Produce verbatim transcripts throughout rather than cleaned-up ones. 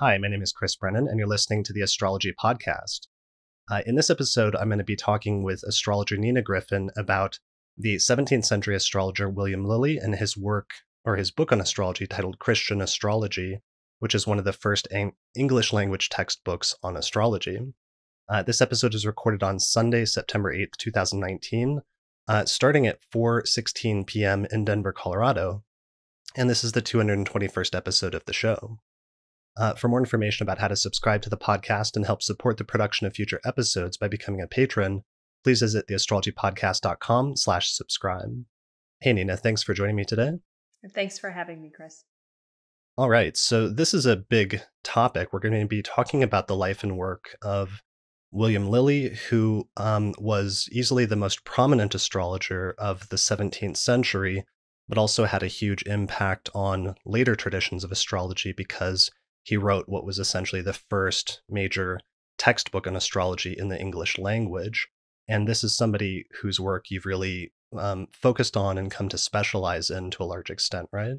Hi, my name is Chris Brennan, and you're listening to The Astrology Podcast. Uh, in this episode, I'm going to be talking with astrologer Nina Gryphon about the seventeenth century astrologer William Lilly and his work, or his book on astrology, titled Christian Astrology, which is one of the first English-language textbooks on astrology. Uh, this episode is recorded on Sunday, September eighth, two thousand nineteen, uh, starting at four sixteen p.m. in Denver, Colorado, and this is the two hundred twenty-first episode of the show. Uh, for more information about how to subscribe to the podcast and help support the production of future episodes by becoming a patron, please visit theastrologypodcast.com slash subscribe. Hey, Nina, thanks for joining me today. Thanks for having me, Chris. All right, so this is a big topic. We're going to be talking about the life and work of William Lilly, who um, was easily the most prominent astrologer of the seventeenth century, but also had a huge impact on later traditions of astrology because he wrote what was essentially the first major textbook on astrology in the English language. And this is somebody whose work you've really um, focused on and come to specialize in to a large extent, right?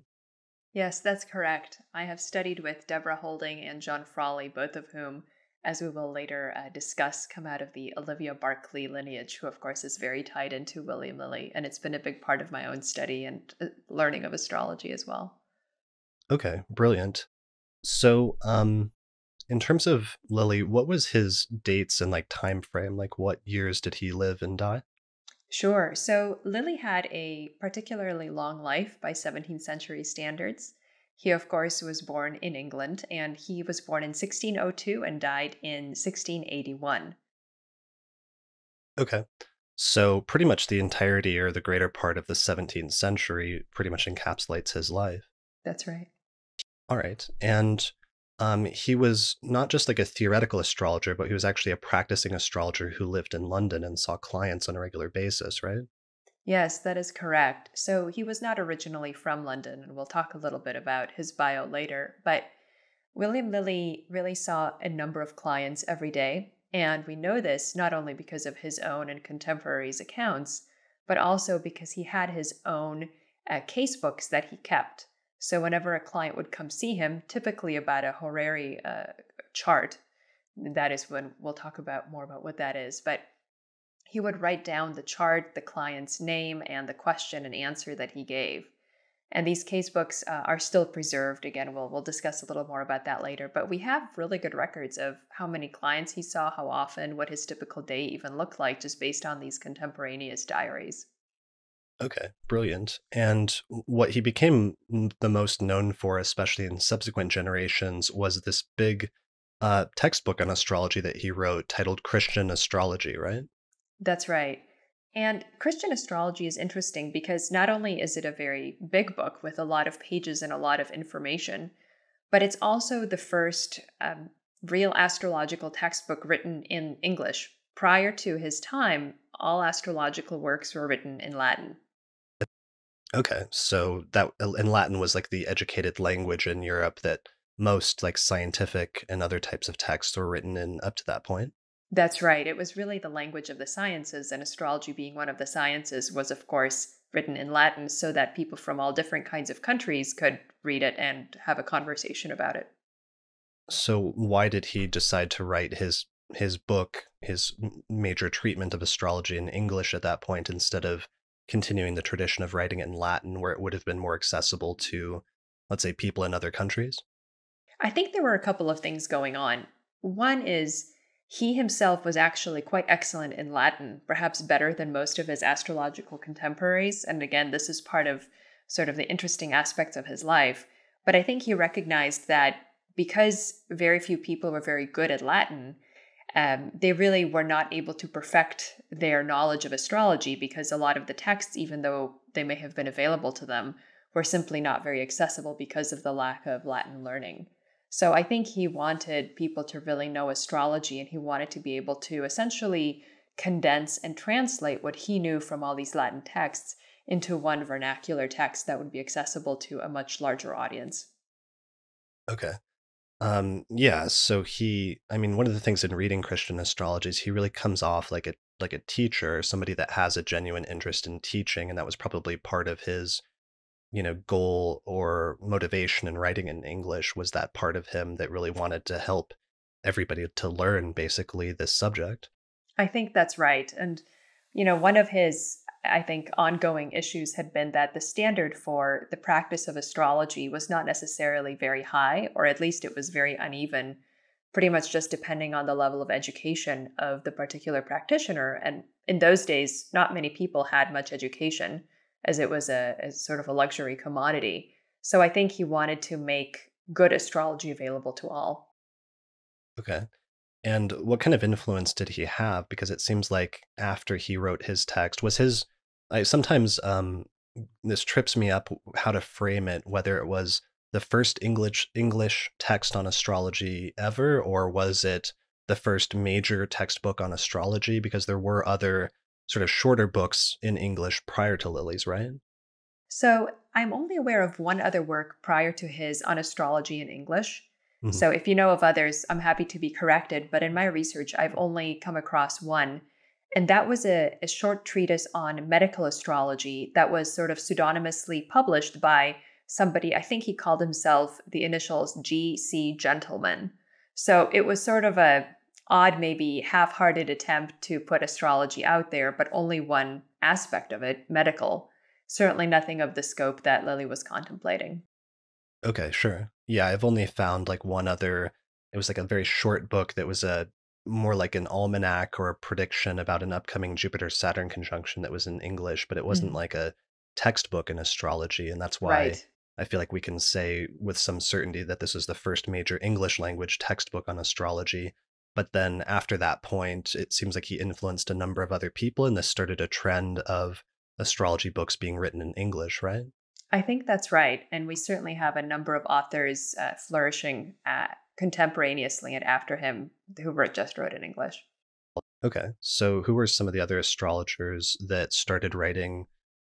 Yes, that's correct. I have studied with Deborah Holding and John Frawley, both of whom, as we will later uh, discuss, come out of the Olivia Barclay lineage, who, of course, is very tied into William Lilly. And it's been a big part of my own study and learning of astrology as well. Okay, brilliant. So, um, in terms of Lilly, what was his dates and like time frame? Like, what years did he live and die? Sure. So Lilly had a particularly long life by seventeenth century standards. He, of course, was born in England, and he was born in sixteen oh two and died in sixteen eighty-one. Okay. So pretty much the entirety or the greater part of the seventeenth century pretty much encapsulates his life. That's right. All right. And um, he was not just like a theoretical astrologer, but he was actually a practicing astrologer who lived in London and saw clients on a regular basis, right? Yes, that is correct. So he was not originally from London, and we'll talk a little bit about his bio later. But William Lilly really saw a number of clients every day. And we know this not only because of his own and contemporaries' accounts, but also because he had his own uh, casebooks that he kept. So whenever a client would come see him, typically about a horary uh, chart, that is when we'll talk about more about what that is, but he would write down the chart, the client's name, and the question and answer that he gave. And these casebooks uh, are still preserved. Again, we'll, we'll discuss a little more about that later, but we have really good records of how many clients he saw, how often, what his typical day even looked like, just based on these contemporaneous diaries. Okay, brilliant. And what he became the most known for, especially in subsequent generations, was this big uh, textbook on astrology that he wrote titled Christian Astrology, right? That's right. And Christian Astrology is interesting because not only is it a very big book with a lot of pages and a lot of information, but it's also the first um, real astrological textbook written in English. Prior to his time, all astrological works were written in Latin. Okay, so that and Latin was like the educated language in Europe that most like scientific and other types of texts were written in up to that point. That's right. It was really the language of the sciences, and astrology being one of the sciences was, of course, written in Latin so that people from all different kinds of countries could read it and have a conversation about it. So why did he decide to write his his book, his major treatment of astrology, in English at that point instead of continuing the tradition of writing it in Latin, where it would have been more accessible to, let's say, people in other countries? I think there were a couple of things going on. One is he himself was actually quite excellent in Latin, perhaps better than most of his astrological contemporaries. And again, this is part of sort of the interesting aspects of his life. But I think he recognized that because very few people were very good at Latin, Um, they really were not able to perfect their knowledge of astrology because a lot of the texts, even though they may have been available to them, were simply not very accessible because of the lack of Latin learning. So I think he wanted people to really know astrology, and he wanted to be able to essentially condense and translate what he knew from all these Latin texts into one vernacular text that would be accessible to a much larger audience. Okay. Um, yeah, so he, I mean, one of the things in reading Christian Astrology is he really comes off like a, like a teacher, somebody that has a genuine interest in teaching. And that was probably part of his you know, goal or motivation in writing in English? Was that part of him that really wanted to help everybody to learn basically this subject? I think that's right. And, you know, one of his, I think, ongoing issues had been that the standard for the practice of astrology was not necessarily very high, or at least it was very uneven, pretty much just depending on the level of education of the particular practitioner. And in those days, not many people had much education, as it was a, a sort of a luxury commodity. So I think he wanted to make good astrology available to all. Okay. And what kind of influence did he have? Because it seems like after he wrote his text, was his, I sometimes, um, this trips me up how to frame it, whether it was the first English English text on astrology ever, or was it the first major textbook on astrology? Because there were other sort of shorter books in English prior to Lilly's, right? So I'm only aware of one other work prior to his on astrology in English. Mm-hmm. So if you know of others, I'm happy to be corrected. But in my research, I've only come across one. And that was a, a short treatise on medical astrology that was sort of pseudonymously published by somebody, I think he called himself the initials G C Gentleman. So it was sort of a odd, maybe half-hearted attempt to put astrology out there, but only one aspect of it, medical. Certainly nothing of the scope that Lilly was contemplating. Okay, sure. Yeah, I've only found like one other, it was like a very short book that was a more like an almanac or a prediction about an upcoming Jupiter-Saturn conjunction that was in English, but it wasn't mm-hmm. like a textbook in astrology, and that's why right. I feel like we can say with some certainty that this is the first major English language textbook on astrology. But then after that point, it seems like he influenced a number of other people, and this started a trend of astrology books being written in English, right? I think that's right. And we certainly have a number of authors uh, flourishing uh, contemporaneously and after him who wrote, just wrote in English. Okay. So who were some of the other astrologers that started writing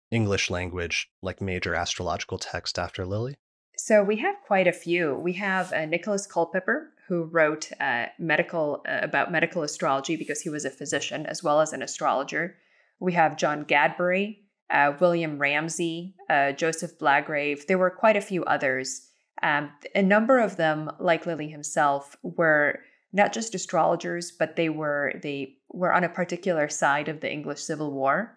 English language, like major astrological text after Lilly? So we have quite a few. We have uh, Nicholas Culpepper, who wrote uh, medical uh, about medical astrology because he was a physician as well as an astrologer. We have John Gadbury, uh, William Ramsey, uh, Joseph Blagrave. There were quite a few others. Um, a number of them, like Lilly himself, were not just astrologers, but they were they were on a particular side of the English Civil War.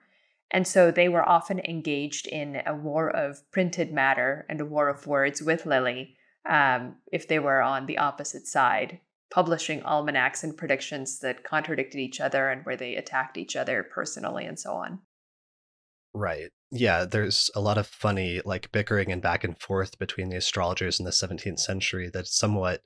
And so they were often engaged in a war of printed matter and a war of words with Lilly, um, if they were on the opposite side, publishing almanacs and predictions that contradicted each other and where they attacked each other personally and so on. Right. Yeah, there's a lot of funny like bickering and back and forth between the astrologers in the seventeenth century that's somewhat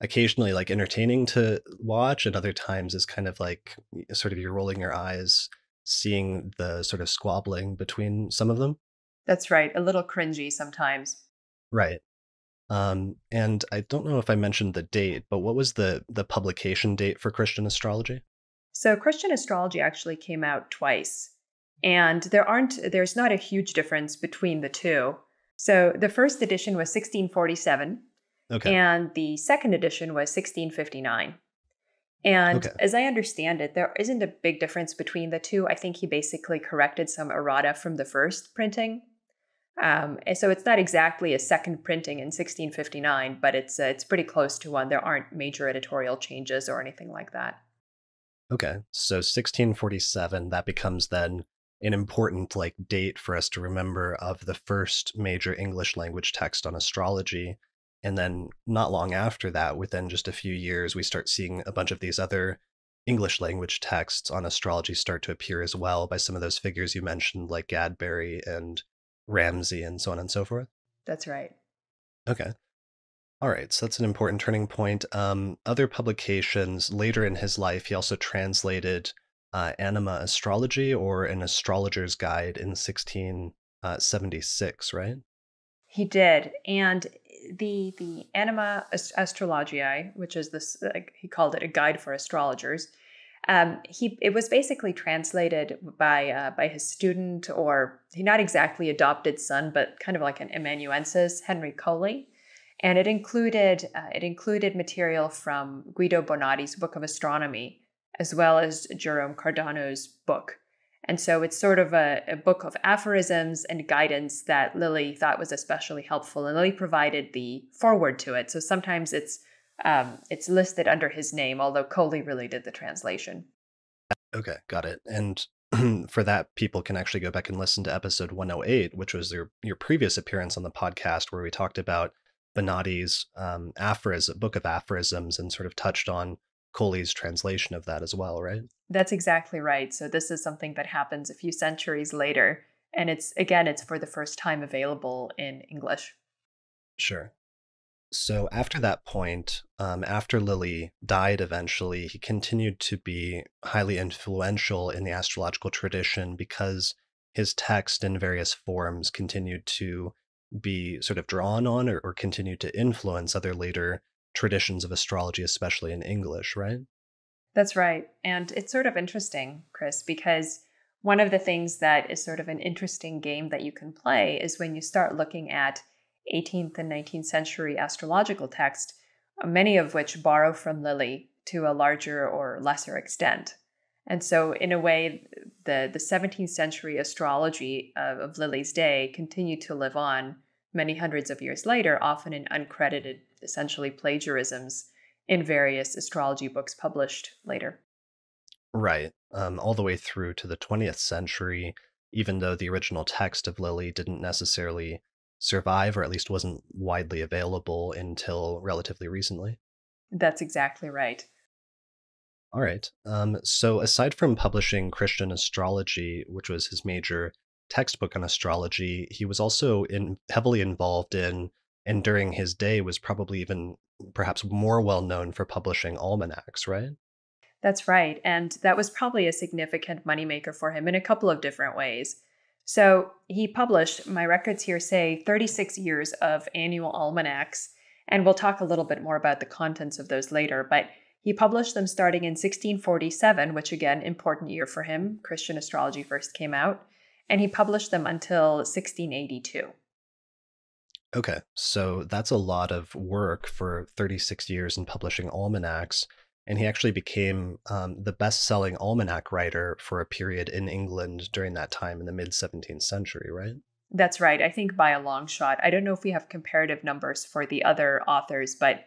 occasionally like entertaining to watch, and other times is kind of like sort of you're rolling your eyes seeing the sort of squabbling between some of them. That's right. A little cringy sometimes. Right. Um, and I don't know if I mentioned the date, but what was the, the publication date for Christian Astrology? So Christian Astrology actually came out twice. And there aren't, there's not a huge difference between the two. So the first edition was sixteen forty-seven. Okay. And the second edition was sixteen fifty-nine. And okay. as I understand it, there isn't a big difference between the two. I think he basically corrected some errata from the first printing. Um, and so it's not exactly a second printing in sixteen fifty-nine, but it's uh, it's pretty close to one. There aren't major editorial changes or anything like that. Okay. So sixteen forty-seven, that becomes then an important like date for us to remember of the first major English language text on astrology. And then not long after that, within just a few years, we start seeing a bunch of these other English language texts on astrology start to appear as well by some of those figures you mentioned, like Gadbury and Ramsey and so on and so forth. That's right. Okay. All right. So that's an important turning point. Um, other publications later in his life, he also translated uh, Anima Astrologiae, or An Astrologer's Guide, in sixteen seventy-six, right? He did. And the the Anima Astrologiae, which is this, like he called it, a guide for astrologers. Um, he it was basically translated by uh, by his student, or he not exactly adopted son, but kind of like an amanuensis, Henry Coley, and it included uh, it included material from Guido Bonatti's Book of Astronomy, as well as Jerome Cardano's book. And so it's sort of a, a book of aphorisms and guidance that Lilly thought was especially helpful. And Lilly provided the foreword to it. So sometimes it's um, it's listed under his name, although Coley really did the translation. Okay, got it. And for that, people can actually go back and listen to episode one oh eight, which was your, your previous appearance on the podcast, where we talked about Bonatti's um, aphorism, book of aphorisms, and sort of touched on Coley's translation of that as well, right? That's exactly right. So this is something that happens a few centuries later. And it's, again, it's for the first time available in English. Sure. So after that point, um, after Lilly died eventually, he continued to be highly influential in the astrological tradition because his text in various forms continued to be sort of drawn on or, or continued to influence other later traditions of astrology, especially in English, right? That's right. And it's sort of interesting, Chris, because one of the things that is sort of an interesting game that you can play is when you start looking at eighteenth and nineteenth century astrological texts, many of which borrow from Lilly to a larger or lesser extent. And so in a way, the, the seventeenth century astrology of, of Lilly's day continued to live on many hundreds of years later, often in uncredited, essentially plagiarisms in various astrology books published later. Right. Um, all the way through to the twentieth century, even though the original text of Lilly didn't necessarily survive, or at least wasn't widely available until relatively recently. That's exactly right. All right. Um, so aside from publishing Christian Astrology, which was his major textbook on astrology, he was also in, heavily involved in, and during his day was probably even perhaps more well known for publishing almanacs, right? That's right. And that was probably a significant moneymaker for him in a couple of different ways. So he published, my records here say, thirty-six years of annual almanacs, and we'll talk a little bit more about the contents of those later, but he published them starting in sixteen forty-seven, which again, important year for him. Christian Astrology first came out, and he published them until sixteen eighty-two. Okay, so that's a lot of work for thirty-six years in publishing almanacs, and he actually became um, the best-selling almanac writer for a period in England during that time in the mid-seventeenth century, right? That's right, I think by a long shot. I don't know if we have comparative numbers for the other authors, but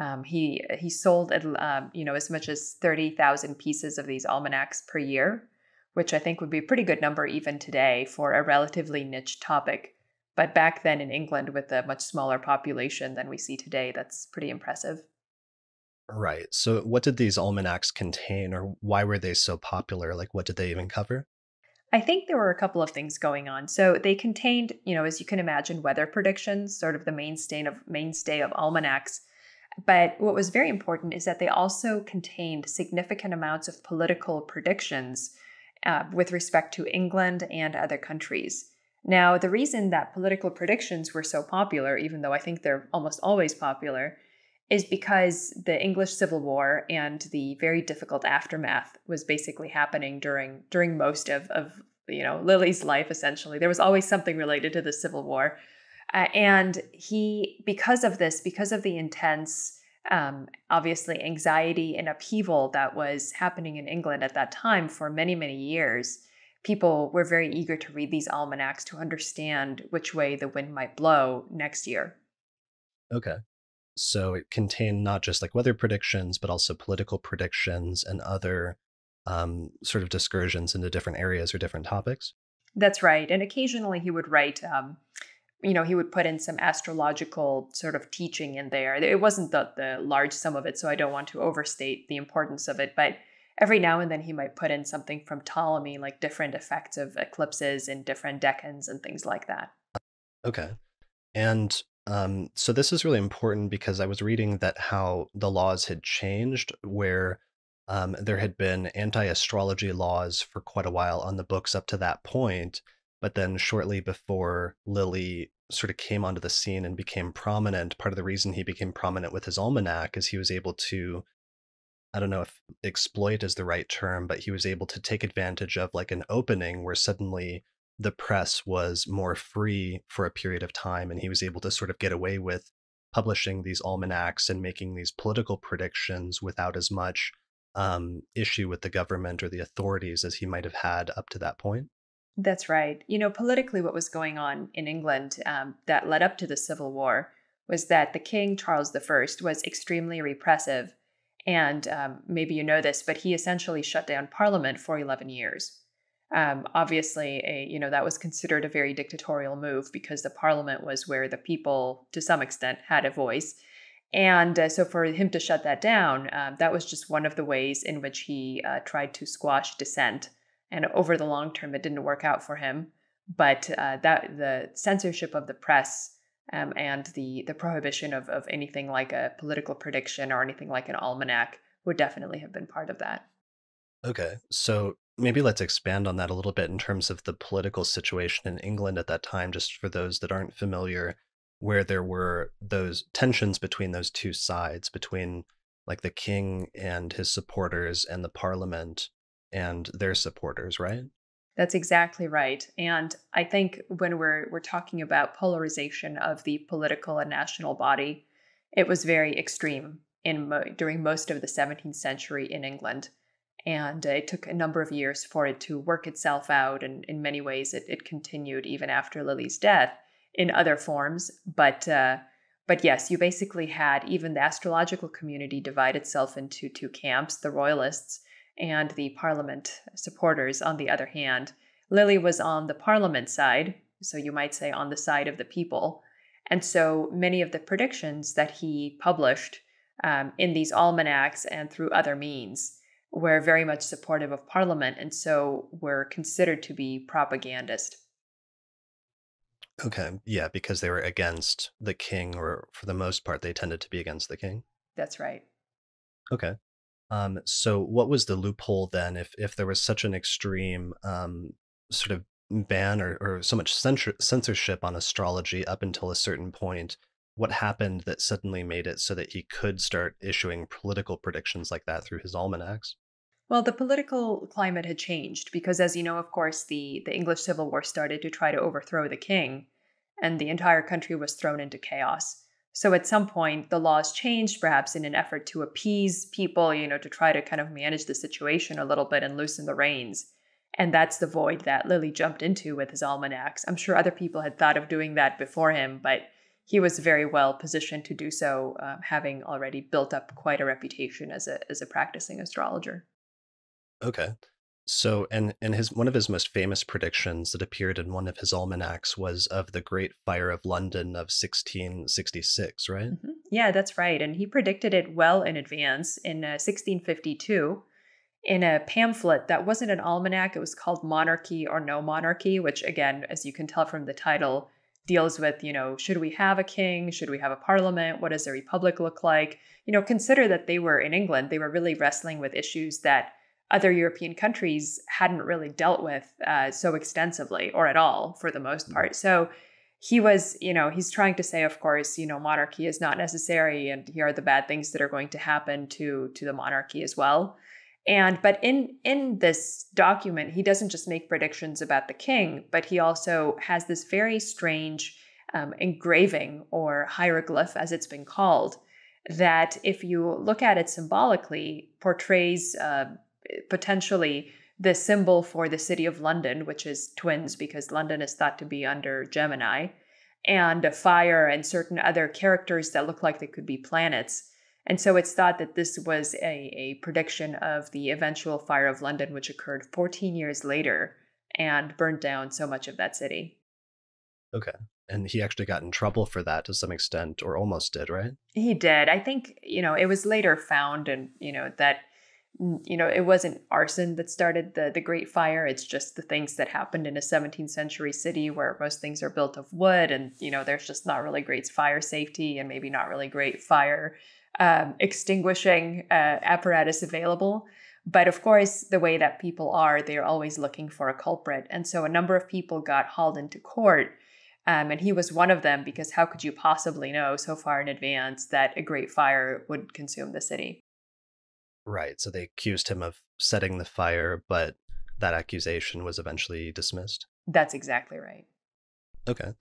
um, he he sold um, you know, as much as thirty thousand pieces of these almanacs per year, which I think would be a pretty good number even today for a relatively niche topic. But back then in England, with a much smaller population than we see today, that's pretty impressive. Right. So what did these almanacs contain, or why were they so popular? Like, what did they even cover? I think there were a couple of things going on. So they contained, you know, as you can imagine, weather predictions, sort of the mainstay of mainstay of almanacs. But what was very important is that they also contained significant amounts of political predictions uh, with respect to England and other countries. Now, the reason that political predictions were so popular, even though I think they're almost always popular, is because the English Civil War and the very difficult aftermath was basically happening during during most of, of you know, Lilly's life, essentially. There was always something related to the Civil War. Uh, and he, because of this, because of the intense, um, obviously, anxiety and upheaval that was happening in England at that time for many, many years, people were very eager to read these almanacs to understand which way the wind might blow next year. Okay. So it contained not just like weather predictions, but also political predictions and other um, sort of discursions into different areas or different topics? That's right. And occasionally he would write, um, you know, he would put in some astrological sort of teaching in there. It wasn't the, the large sum of it, so I don't want to overstate the importance of it, but every now and then he might put in something from Ptolemy, like different effects of eclipses and different decans and things like that. Okay. And um, so this is really important because I was reading that how the laws had changed, where um, there had been anti-astrology laws for quite a while on the books up to that point. But then shortly before Lilly sort of came onto the scene and became prominent, part of the reason he became prominent with his almanac is he was able to, I don't know if exploit is the right term, but he was able to take advantage of like an opening where suddenly the press was more free for a period of time. And he was able to sort of get away with publishing these almanacs and making these political predictions without as much um, issue with the government or the authorities as he might have had up to that point? That's right. You know, politically, what was going on in England um, that led up to the Civil War was that the king, Charles the First, was extremely repressive. And um, maybe you know this, but he essentially shut down Parliament for eleven years. Um, obviously, a, you know, that was considered a very dictatorial move because the Parliament was where the people, to some extent, had a voice. And uh, so for him to shut that down, uh, that was just one of the ways in which he uh, tried to squash dissent. And over the long term, it didn't work out for him. But uh, that the censorship of the press um, and the the prohibition of, of anything like a political prediction or anything like an almanac would definitely have been part of that. Okay, so maybe let's expand on that a little bit in terms of the political situation in England at that time, just for those that aren't familiar, where there were those tensions between those two sides, between like the king and his supporters and the parliament and their supporters, right? That's exactly right. And I think when we're we're talking about polarization of the political and national body, it was very extreme in mo- during most of the seventeenth century in England. And it took a number of years for it to work itself out. And in many ways, it, it continued even after Lilly's death in other forms. But uh, but yes, you basically had even the astrological community divide itself into two camps, the royalists and the parliament supporters, on the other hand. Lilly was on the parliament side, so you might say on the side of the people. And so many of the predictions that he published um, in these almanacs and through other means were very much supportive of parliament, and so were considered to be propagandist. Okay, yeah, because they were against the king, or for the most part, they tended to be against the king. That's right. Okay. Um, so what was the loophole then, if if there was such an extreme um, sort of ban or, or so much censor- censorship on astrology up until a certain point? What happened that suddenly made it so that he could start issuing political predictions like that through his almanacs? Well, the political climate had changed because, as you know, of course, the, the English Civil War started to try to overthrow the king, and the entire country was thrown into chaos. So at some point, the laws changed, perhaps in an effort to appease people, you know, to try to kind of manage the situation a little bit and loosen the reins. And that's the void that Lilly jumped into with his almanacs. I'm sure other people had thought of doing that before him, but he was very well positioned to do so, uh, having already built up quite a reputation as a as a practicing astrologer. Okay. So, and and his one of his most famous predictions that appeared in one of his almanacs was of the Great Fire of London of sixteen sixty-six, right? Mm-hmm. Yeah, that's right. And he predicted it well in advance in uh, sixteen fifty-two in a pamphlet that wasn't an almanac. It was called Monarchy or No Monarchy, which again, as you can tell from the title, deals with, you know, should we have a king? Should we have a parliament? What does a republic look like? You know, consider that they were in England. They were really wrestling with issues that other European countries hadn't really dealt with uh, so extensively or at all, for the most part. So he was, you know, he's trying to say, of course, you know, monarchy is not necessary, and here are the bad things that are going to happen to to the monarchy as well. And but in in this document, he doesn't just make predictions about the king, but he also has this very strange um, engraving or hieroglyph, as it's been called, that if you look at it symbolically, portrays uh, potentially the symbol for the city of London, which is twins, because London is thought to be under Gemini, and a fire and certain other characters that look like they could be planets. And so it's thought that this was a, a prediction of the eventual fire of London, which occurred fourteen years later and burned down so much of that city. Okay. And he actually got in trouble for that to some extent, or almost did, right? He did. I think, you know, it was later found and, you know, that, you know, it wasn't arson that started the, the Great Fire. It's just the things that happened in a seventeenth century city where most things are built of wood. And, you know, there's just not really great fire safety and maybe not really great fire Um, extinguishing uh, apparatus available. But of course, the way that people are, they're always looking for a culprit. And so a number of people got hauled into court. Um, and he was one of them, because how could you possibly know so far in advance that a great fire would consume the city? Right. So they accused him of setting the fire, but that accusation was eventually dismissed. That's exactly right. Okay.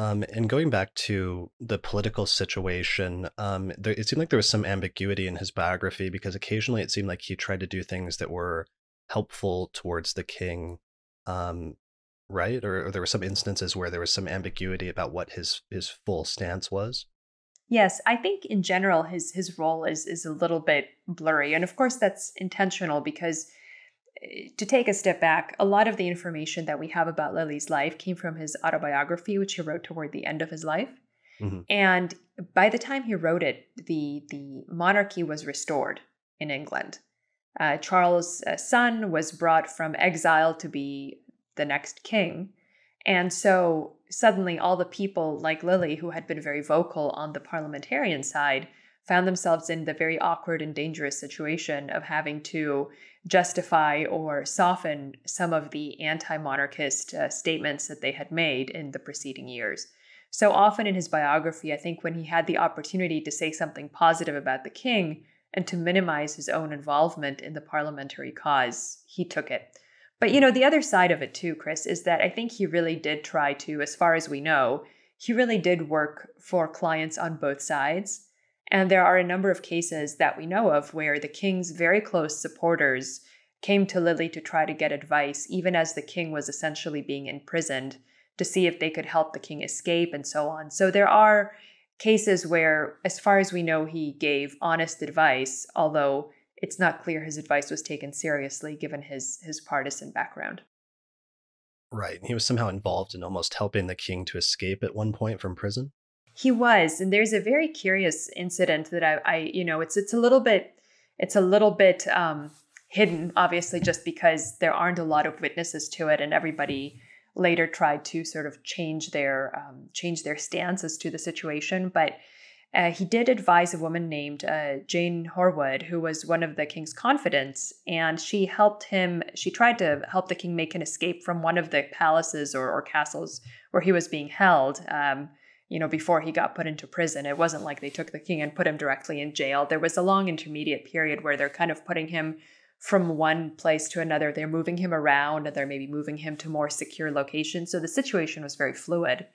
Um, and going back to the political situation, um, there, it seemed like there was some ambiguity in his biography, because occasionally it seemed like he tried to do things that were helpful towards the king, um, right? Or, or there were some instances where there was some ambiguity about what his his full stance was. Yes, I think in general his his role is is a little bit blurry, and of course that's intentional, because to take a step back, a lot of the information that we have about Lilly's life came from his autobiography, which he wrote toward the end of his life. Mm-hmm. And by the time he wrote it, the the monarchy was restored in England. Uh, Charles' son was brought from exile to be the next king. And so suddenly all the people like Lilly, who had been very vocal on the parliamentarian side, found themselves in the very awkward and dangerous situation of having to justify or soften some of the anti-monarchist uh, statements that they had made in the preceding years. So often in his biography, I think when he had the opportunity to say something positive about the king and to minimize his own involvement in the parliamentary cause, he took it. But, you know, the other side of it too, Chris, is that I think he really did try to, as far as we know, he really did work for clients on both sides. And there are a number of cases that we know of where the king's very close supporters came to Lilly to try to get advice, even as the king was essentially being imprisoned, to see if they could help the king escape and so on. So there are cases where, as far as we know, he gave honest advice, although it's not clear his advice was taken seriously given his, his partisan background. Right. He was somehow involved in almost helping the king to escape at one point from prison. He was, and there's a very curious incident that I, I, you know, it's it's a little bit, it's a little bit um, hidden, obviously, just because there aren't a lot of witnesses to it, and everybody later tried to sort of change their um, change their stances to the situation. But uh, he did advise a woman named uh, Jane Horwood, who was one of the king's confidants, and she helped him. She tried to help the king make an escape from one of the palaces or, or castles where he was being held. Um, you know, before he got put into prison. It wasn't like they took the king and put him directly in jail. There was a long intermediate period where they're kind of putting him from one place to another. They're moving him around, and they're maybe moving him to more secure locations. So the situation was very fluid.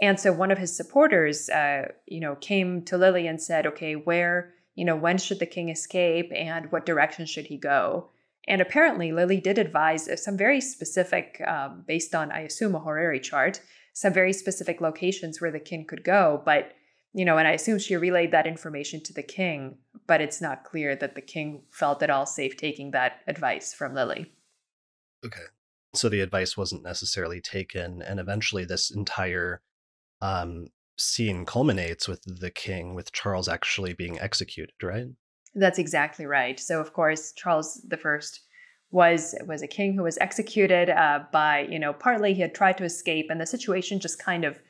And so one of his supporters, uh, you know, came to Lilly and said, okay, where, you know, when should the king escape and what direction should he go? And apparently Lilly did advise some very specific, um, based on, I assume, a horary chart, some very specific locations where the king could go. But, you know, and I assume she relayed that information to the king, but it's not clear that the king felt at all safe taking that advice from Lilly. Okay. So the advice wasn't necessarily taken. And eventually this entire um, scene culminates with the king, with Charles actually being executed, right? That's exactly right. So, of course, Charles the First was was a king who was executed uh, by, you know, partly he had tried to escape, and the situation just kind of,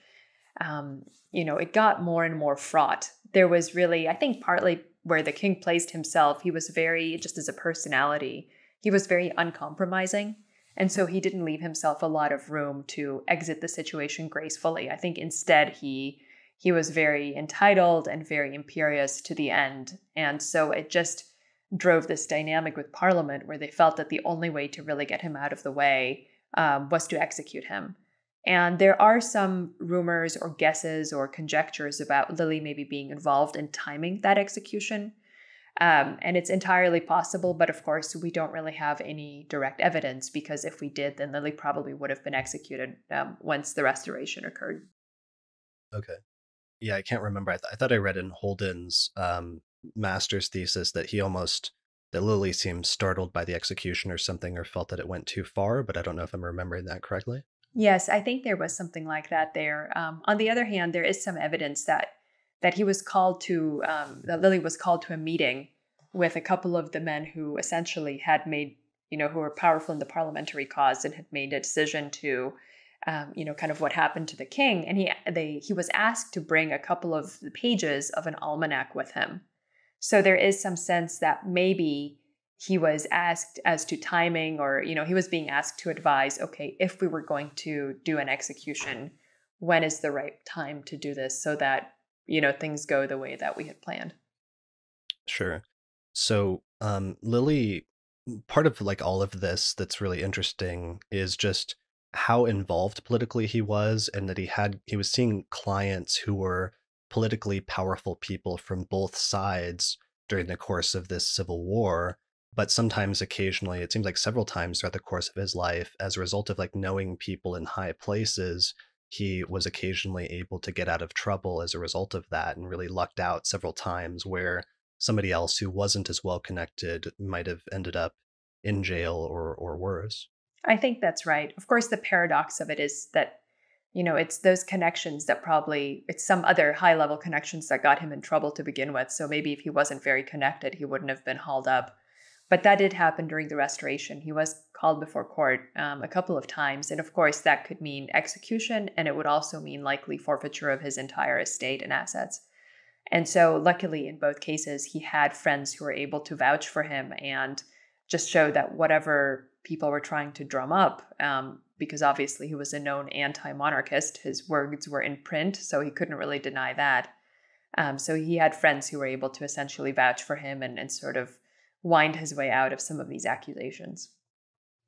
um, you know, it got more and more fraught. There was really, I think, partly where the king placed himself. He was very, just as a personality, he was very uncompromising. And so he didn't leave himself a lot of room to exit the situation gracefully. I think instead he he was very entitled and very imperious to the end. And so it just drove this dynamic with Parliament where they felt that the only way to really get him out of the way um, was to execute him. And there are some rumors or guesses or conjectures about Lilly maybe being involved in timing that execution. Um, and it's entirely possible, but of course, we don't really have any direct evidence, because if we did, then Lilly probably would have been executed um, once the restoration occurred. Okay. Yeah, I can't remember. I, th- I thought I read in Holden's um... master's thesis that he almost, that Lilly seemed startled by the execution or something, or felt that it went too far, but I don't know if I'm remembering that correctly. Yes, I think there was something like that there. Um, on the other hand, there is some evidence that that he was called to, um, that Lilly was called to a meeting with a couple of the men who essentially had made, you know, who were powerful in the parliamentary cause and had made a decision to, um, you know, kind of what happened to the king. And he they he was asked to bring a couple of pages of an almanac with him. So there is some sense that maybe he was asked as to timing, or, you know, he was being asked to advise, okay, if we were going to do an execution, when is the right time to do this so that, you know, things go the way that we had planned. Sure. So um, Lilly, part of like all of this that's really interesting is just how involved politically he was, and that he had he was seeing clients who were politically powerful people from both sides during the course of this civil war. But sometimes, occasionally, it seems like several times throughout the course of his life, as a result of like knowing people in high places, he was occasionally able to get out of trouble as a result of that, and really lucked out several times where somebody else who wasn't as well connected might have ended up in jail or or worse. I think that's right. Of course, the paradox of it is that, you know, it's those connections that probably, it's some other high-level connections that got him in trouble to begin with. So maybe if he wasn't very connected, he wouldn't have been hauled up. But that did happen during the Restoration. He was called before court um, a couple of times. And of course, that could mean execution, and it would also mean likely forfeiture of his entire estate and assets. And so luckily, in both cases, he had friends who were able to vouch for him and just show that whatever people were trying to drum up, um, because obviously he was a known anti-monarchist, his words were in print, so he couldn't really deny that. Um, so he had friends who were able to essentially vouch for him and, and sort of wind his way out of some of these accusations.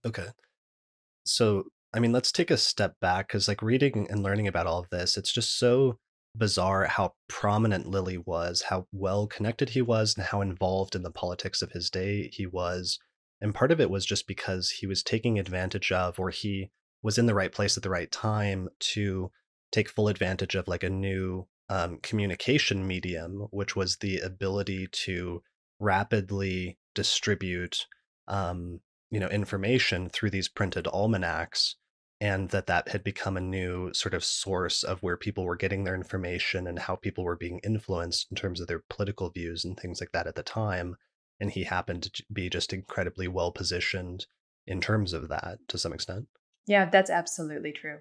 Okay. So, I mean, let's take a step back, because like reading and learning about all of this, it's just so bizarre how prominent Lilly was, how well connected he was, and how involved in the politics of his day he was. And part of it was just because he was taking advantage of, or he was in the right place at the right time to take full advantage of like a new um, communication medium, which was the ability to rapidly distribute, um, you know, information through these printed almanacs, and that that had become a new sort of source of where people were getting their information and how people were being influenced in terms of their political views and things like that at the time. And he happened to be just incredibly well positioned in terms of that to some extent. Yeah, that's absolutely true.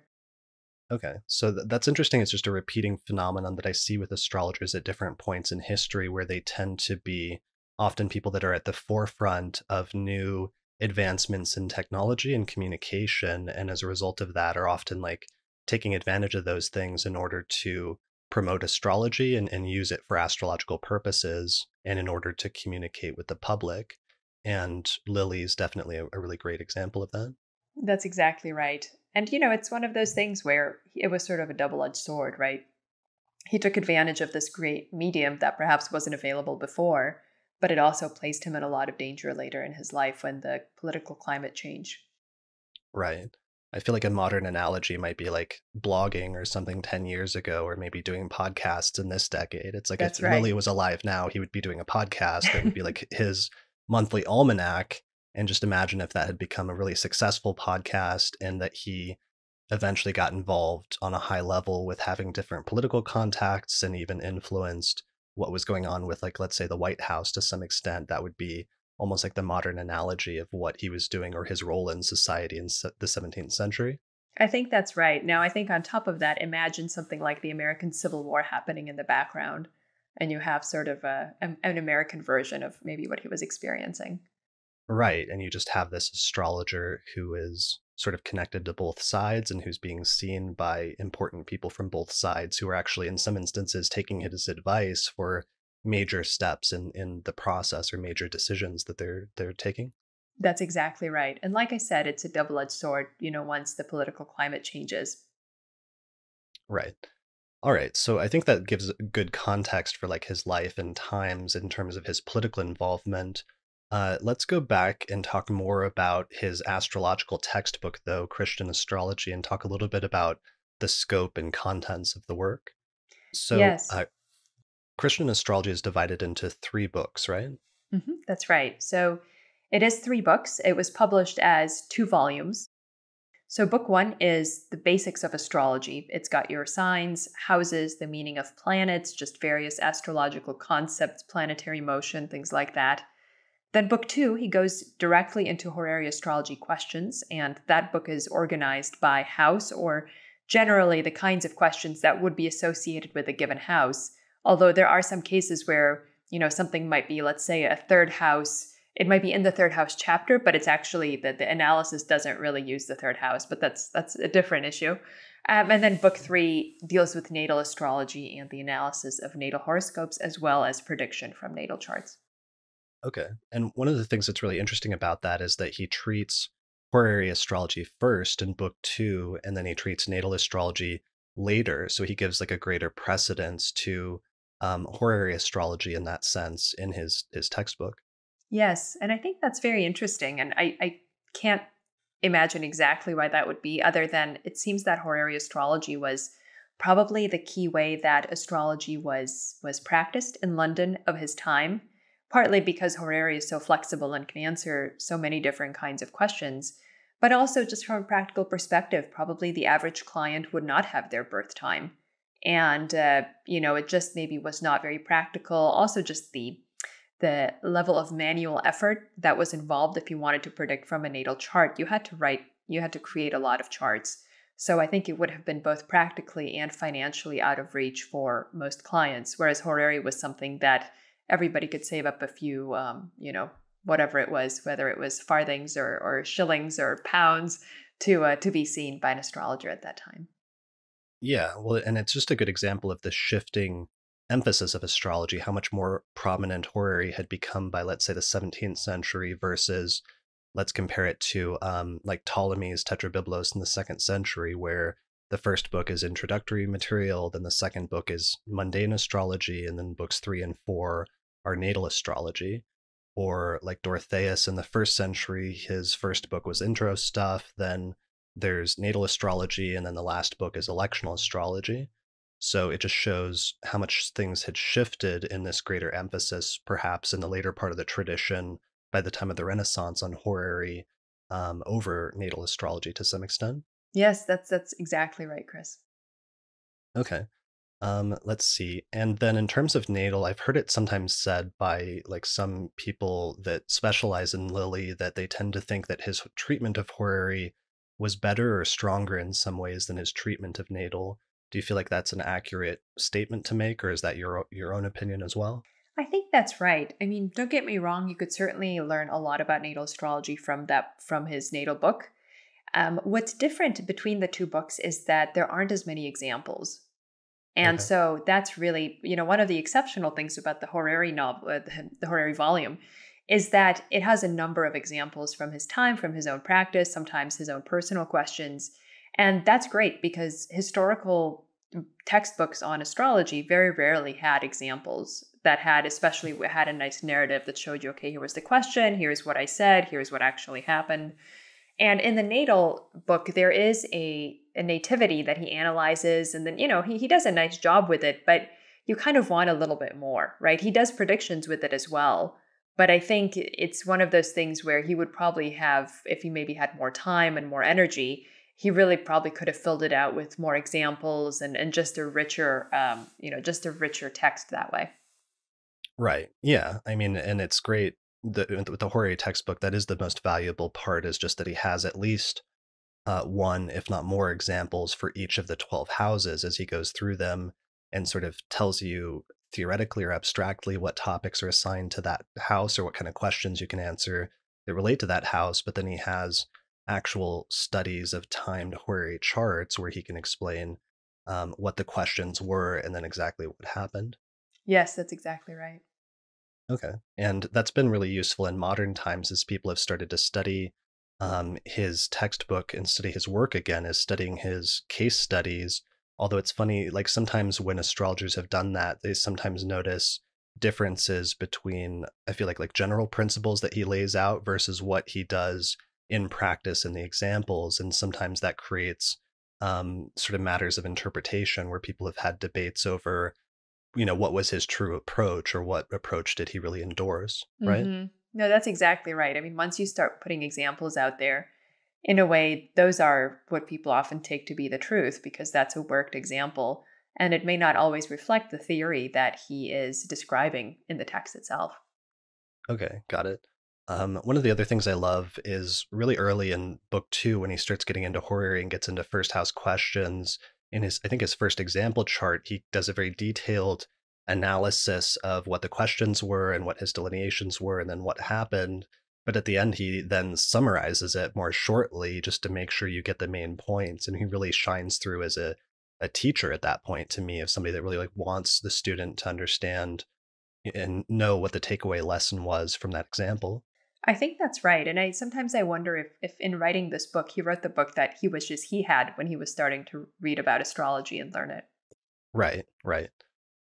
Okay, so th that's interesting. It's just a repeating phenomenon that I see with astrologers at different points in history, where they tend to be often people that are at the forefront of new advancements in technology and communication. And as a result of that, are often like taking advantage of those things in order to promote astrology and, and use it for astrological purposes and in order to communicate with the public. And Lilly is definitely a, a really great example of that. That's exactly right. And, you know, it's one of those things where it was sort of a double-edged sword, right? He took advantage of this great medium that perhaps wasn't available before, but it also placed him in a lot of danger later in his life when the political climate changed. Right. I feel like a modern analogy might be like blogging or something ten years ago, or maybe doing podcasts in this decade. It's like That's if right. Lilly was alive now, he would be doing a podcast. It would be like his monthly almanac. And just imagine if that had become a really successful podcast, and that he eventually got involved on a high level with having different political contacts and even influenced what was going on with, like, let's say the White House to some extent. That would be almost like the modern analogy of what he was doing, or his role in society in the seventeenth century. I think that's right. Now, I think on top of that, imagine something like the American Civil War happening in the background, and you have sort of a, an American version of maybe what he was experiencing. Right. And you just have this astrologer who is sort of connected to both sides and who's being seen by important people from both sides, who are actually in some instances taking his advice for major steps in, in the process, or major decisions that they're they're taking. That's exactly right. And like I said, it's a double-edged sword, you know, once the political climate changes. Right. All right. So I think that gives good context for like his life and times in terms of his political involvement. Uh, let's go back and talk more about his astrological textbook, though, Christian Astrology, and talk a little bit about the scope and contents of the work. So yes. uh, Christian Astrology is divided into three books, right? Mm-hmm, that's right. So it is three books. It was published as two volumes. So book one is the basics of astrology. It's got your signs, houses, the meaning of planets, just various astrological concepts, planetary motion, things like that. Then book two, he goes directly into horary astrology questions, and that book is organized by house, or generally the kinds of questions that would be associated with a given house. Although there are some cases where, you know, something might be, let's say, a third house, it might be in the third house chapter, but it's actually that the analysis doesn't really use the third house, but that's that's a different issue. Um, and then book three deals with natal astrology and the analysis of natal horoscopes, as well as prediction from natal charts. Okay. And one of the things that's really interesting about that is that he treats horary astrology first in book two, and then he treats natal astrology later. So he gives like a greater precedence to um, horary astrology in that sense in his his textbook. Yes, and I think that's very interesting, and I, I can't imagine exactly why that would be, other than it seems that horary astrology was probably the key way that astrology was was practiced in London of his time, partly because horary is so flexible and can answer so many different kinds of questions, but also just from a practical perspective, probably the average client would not have their birth time. And, uh, you know, it just maybe was not very practical. Also just the the level of manual effort that was involved if you wanted to predict from a natal chart. You had to write, you had to create a lot of charts. So I think it would have been both practically and financially out of reach for most clients, whereas horary was something that everybody could save up a few, um, you know, whatever it was, whether it was farthings or, or shillings or pounds to uh, to be seen by an astrologer at that time. Yeah, well, and it's just a good example of the shifting emphasis of astrology, how much more prominent horary had become by, let's say, the seventeenth century versus, let's compare it to um, like Ptolemy's Tetrabiblos in the second century, where the first book is introductory material, then the second book is mundane astrology, and then books three and four are natal astrology. Or like Dorotheus in the first century, his first book was intro stuff, then there's natal astrology, and then the last book is electional astrology. So it just shows how much things had shifted in this greater emphasis, perhaps in the later part of the tradition by the time of the Renaissance, on horary um, over natal astrology to some extent. Yes, that's that's exactly right, Chris. Okay. Um, let's see. And then in terms of natal, I've heard it sometimes said by like some people that specialize in Lilly that they tend to think that his treatment of horary was better or stronger in some ways than his treatment of natal. Do you feel like that's an accurate statement to make, or is that your your own opinion as well? I think that's right. I mean, don't get me wrong, you could certainly learn a lot about natal astrology from that from his natal book. Um, what's different between the two books is that there aren't as many examples. And okay. So that's really, you know, one of the exceptional things about the horary novel, uh, the, the horary volume, is that it has a number of examples from his time, from his own practice, sometimes his own personal questions. And that's great because historical textbooks on astrology very rarely had examples that had, especially had a nice narrative that showed you, okay, here was the question, here's what I said, here's what actually happened. And in the natal book, there is a, a nativity that he analyzes, and then, you know, he, he does a nice job with it, but you kind of want a little bit more, right? He does predictions with it as well. But I think it's one of those things where he would probably have, if he maybe had more time and more energy, he really probably could have filled it out with more examples and, and just a richer, um, you know, just a richer text that way. Right. Yeah. I mean, and it's great that with the horary textbook, that is the most valuable part, is just that he has at least uh, one, if not more, examples for each of the twelve houses as he goes through them and sort of tells you theoretically or abstractly what topics are assigned to that house or what kind of questions you can answer that relate to that house. But then he has actual studies of timed horary charts where he can explain um, what the questions were and then exactly what happened. Yes, that's exactly right. Okay. And that's been really useful in modern times as people have started to study um, his textbook and study his work again, is studying his case studies. Although it's funny, like sometimes when astrologers have done that, they sometimes notice differences between, I feel like, like general principles that he lays out versus what he does in practice and the examples. And sometimes that creates um, sort of matters of interpretation where people have had debates over, you know, what was his true approach or what approach did he really endorse, right? Mm-hmm. No, that's exactly right. I mean, once you start putting examples out there, in a way, those are what people often take to be the truth because that's a worked example. And it may not always reflect the theory that he is describing in the text itself. Okay, got it. Um, one of the other things I love is really early in book two, when he starts getting into horary and gets into first house questions, in his, I think his first example chart, he does a very detailed analysis of what the questions were and what his delineations were and then what happened. But at the end, he then summarizes it more shortly just to make sure you get the main points. And he really shines through as a, a teacher at that point to me, of somebody that really like wants the student to understand and know what the takeaway lesson was from that example. I think that's right. And I sometimes I wonder if, if in writing this book, he wrote the book that he wishes he had when he was starting to read about astrology and learn it. Right, right.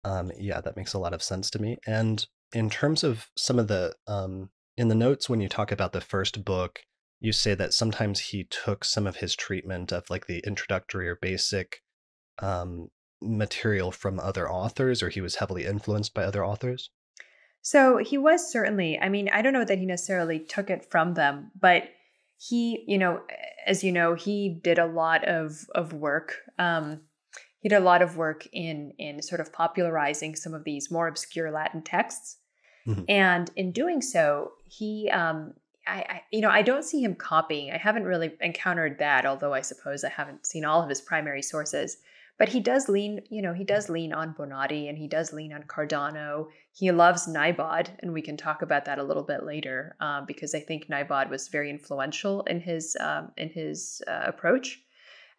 Um, yeah, that makes a lot of sense to me. And in terms of some of the, um, in the notes, when you talk about the first book, you say that sometimes he took some of his treatment of like the introductory or basic um, material from other authors, or he was heavily influenced by other authors. So he was certainly, I mean, I don't know that he necessarily took it from them, but he, you know, as you know, he did a lot of, of work. Um, he did a lot of work in, in sort of popularizing some of these more obscure Latin texts. Mm-hmm. And in doing so, he, um, I, I, you know, I don't see him copying. I haven't really encountered that, although I suppose I haven't seen all of his primary sources. But he does lean, you know, he does lean on Bonatti and he does lean on Cardano. He loves Naibod, and we can talk about that a little bit later, um, because I think Naibod was very influential in his um, in his uh, approach.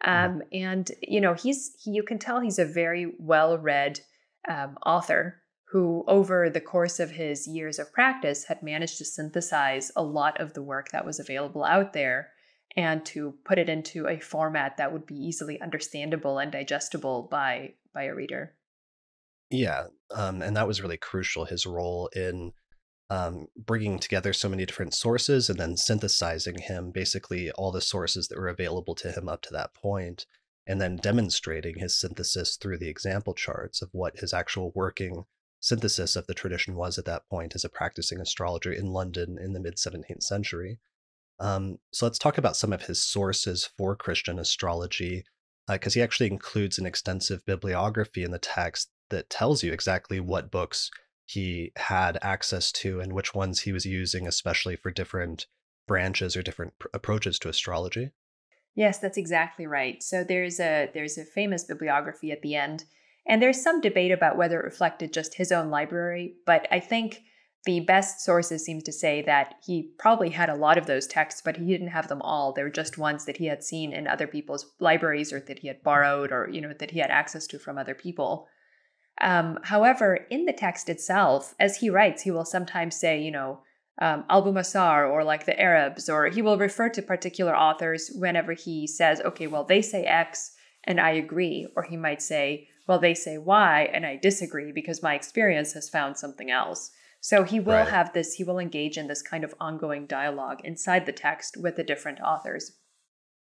Um, and you know, he's he, you can tell he's a very well-read um, author who, over the course of his years of practice, had managed to synthesize a lot of the work that was available out there, and to put it into a format that would be easily understandable and digestible by by a reader. Yeah, um, and that was really crucial, his role in um, bringing together so many different sources and then synthesizing him, basically all the sources that were available to him up to that point, and then demonstrating his synthesis through the example charts of what his actual working synthesis of the tradition was at that point as a practicing astrologer in London in the mid-seventeenth century. Um, so let's talk about some of his sources for Christian astrology, because uh, he actually includes an extensive bibliography in the text that tells you exactly what books he had access to and which ones he was using, especially for different branches or different pr- approaches to astrology. Yes, that's exactly right. So there's a there's a famous bibliography at the end, and there's some debate about whether it reflected just his own library, but I think the best sources seem to say that he probably had a lot of those texts, but he didn't have them all. They were just ones that he had seen in other people's libraries, or that he had borrowed, or, you know, that he had access to from other people. Um, however, in the text itself, as he writes, he will sometimes say, you know, um, Abu Mashar, or like the Arabs, or he will refer to particular authors whenever he says, okay, well, they say X and I agree. Or he might say, well, they say Y and I disagree because my experience has found something else. So he will right. have this, he will engage in this kind of ongoing dialogue inside the text with the different authors.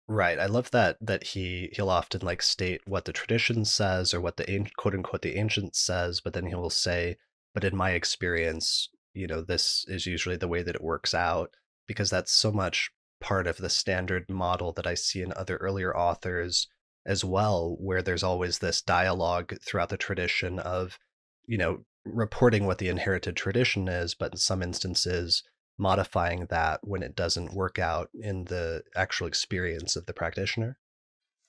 Right. I love that, that he, he'll often like state what the tradition says or what the quote unquote the ancient says, but then he will say, but in my experience, you know, this is usually the way that it works out, because that's so much part of the standard model that I see in other earlier authors as well, where there's always this dialogue throughout the tradition of, you know, reporting what the inherited tradition is, but in some instances modifying that when it doesn't work out in the actual experience of the practitioner.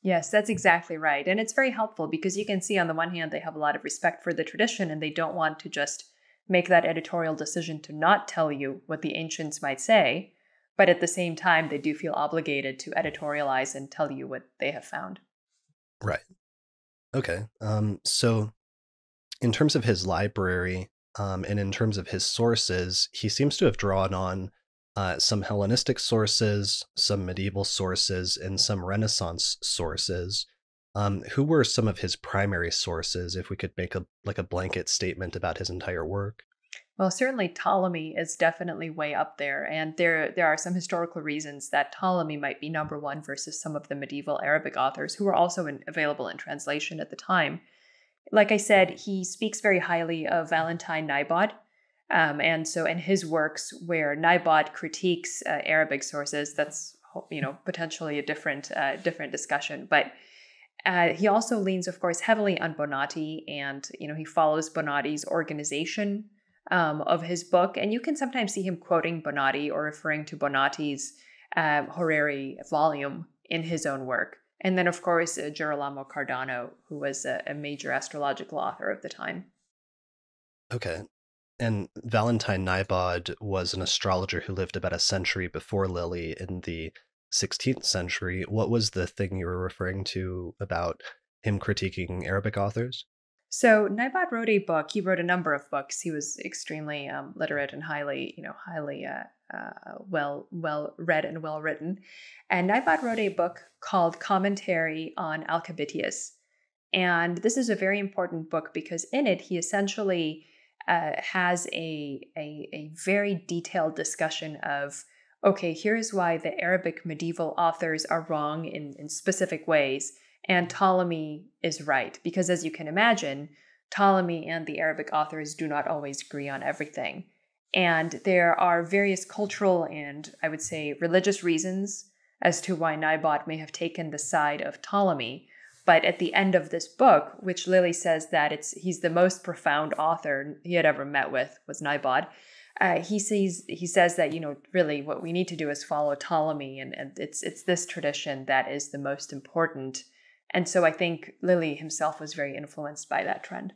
Yes, that's exactly right. And it's very helpful because you can see on the one hand, they have a lot of respect for the tradition and they don't want to just make that editorial decision to not tell you what the ancients might say. But at the same time, they do feel obligated to editorialize and tell you what they have found. Right. Okay. Um, so in terms of his library um, and in terms of his sources, he seems to have drawn on uh, some Hellenistic sources, some medieval sources, and some Renaissance sources. Um, who were some of his primary sources, if we could make a like a blanket statement about his entire work? Well, certainly Ptolemy is definitely way up there, and there there are some historical reasons that Ptolemy might be number one versus some of the medieval Arabic authors who were also in, available in translation at the time. Like I said, he speaks very highly of Valentin Naibod. Um, and so in his works where Naibod critiques uh, Arabic sources, that's, you know, potentially a different uh, different discussion. But uh, he also leans, of course, heavily on Bonatti, and, you know, he follows Bonatti's organization um, of his book. And you can sometimes see him quoting Bonatti or referring to Bonatti's uh, Horary volume in his own work. And then, of course, uh, Jerome Cardano, who was a, a major astrological author of the time. Okay. And Valentin Naibod was an astrologer who lived about a century before Lilly in the sixteenth century. What was the thing you were referring to about him critiquing Arabic authors? So Naibod wrote a book. He wrote a number of books. He was extremely um, literate and highly, you know, highly uh, uh, well, well read and well written. And Naibod wrote a book called Commentary on Alcabitius. And this is a very important book because in it, he essentially uh, has a, a, a very detailed discussion of, okay, here's why the Arabic medieval authors are wrong in, in specific ways. And Ptolemy is right, because as you can imagine, Ptolemy and the Arabic authors do not always agree on everything. And there are various cultural and, I would say, religious reasons as to why Naibod may have taken the side of Ptolemy. But at the end of this book, which Lilly says that it's he's the most profound author he had ever met with, was Naibod, uh, he, sees, he says that, you know, really what we need to do is follow Ptolemy, and, and it's, it's this tradition that is the most important. And so I think Lilly himself was very influenced by that trend.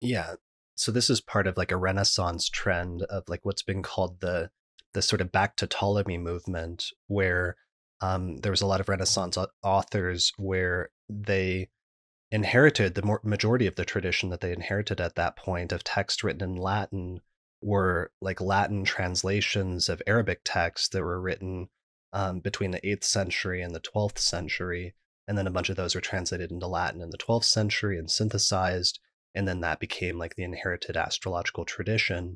Yeah. So this is part of like a Renaissance trend of like what's been called the the sort of back to Ptolemy movement, where um, there was a lot of Renaissance authors where they inherited the majority of the tradition that they inherited at that point of text written in Latin were like Latin translations of Arabic texts that were written um, between the eighth century and the twelfth century. And then a bunch of those were translated into Latin in the twelfth century and synthesized. And then that became like the inherited astrological tradition.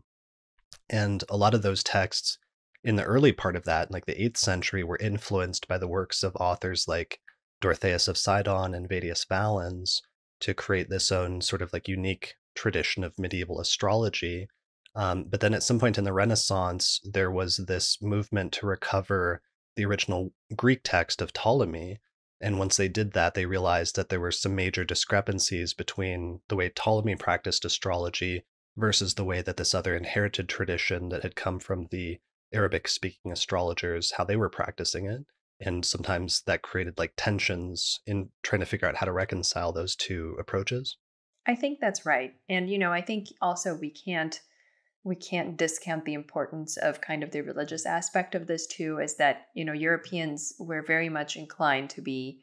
And a lot of those texts in the early part of that, like the eighth century, were influenced by the works of authors like Dorotheus of Sidon and Vadius Valens to create this own sort of like unique tradition of medieval astrology. Um, but then at some point in the Renaissance, there was this movement to recover the original Greek text of Ptolemy. And once they did that, they realized that there were some major discrepancies between the way Ptolemy practiced astrology versus the way that this other inherited tradition that had come from the Arabic-speaking astrologers, how they were practicing it. And sometimes that created like tensions in trying to figure out how to reconcile those two approaches. I think that's right. And, you know, I think also we can't we can't discount the importance of kind of the religious aspect of this too, is that, you know, Europeans were very much inclined to be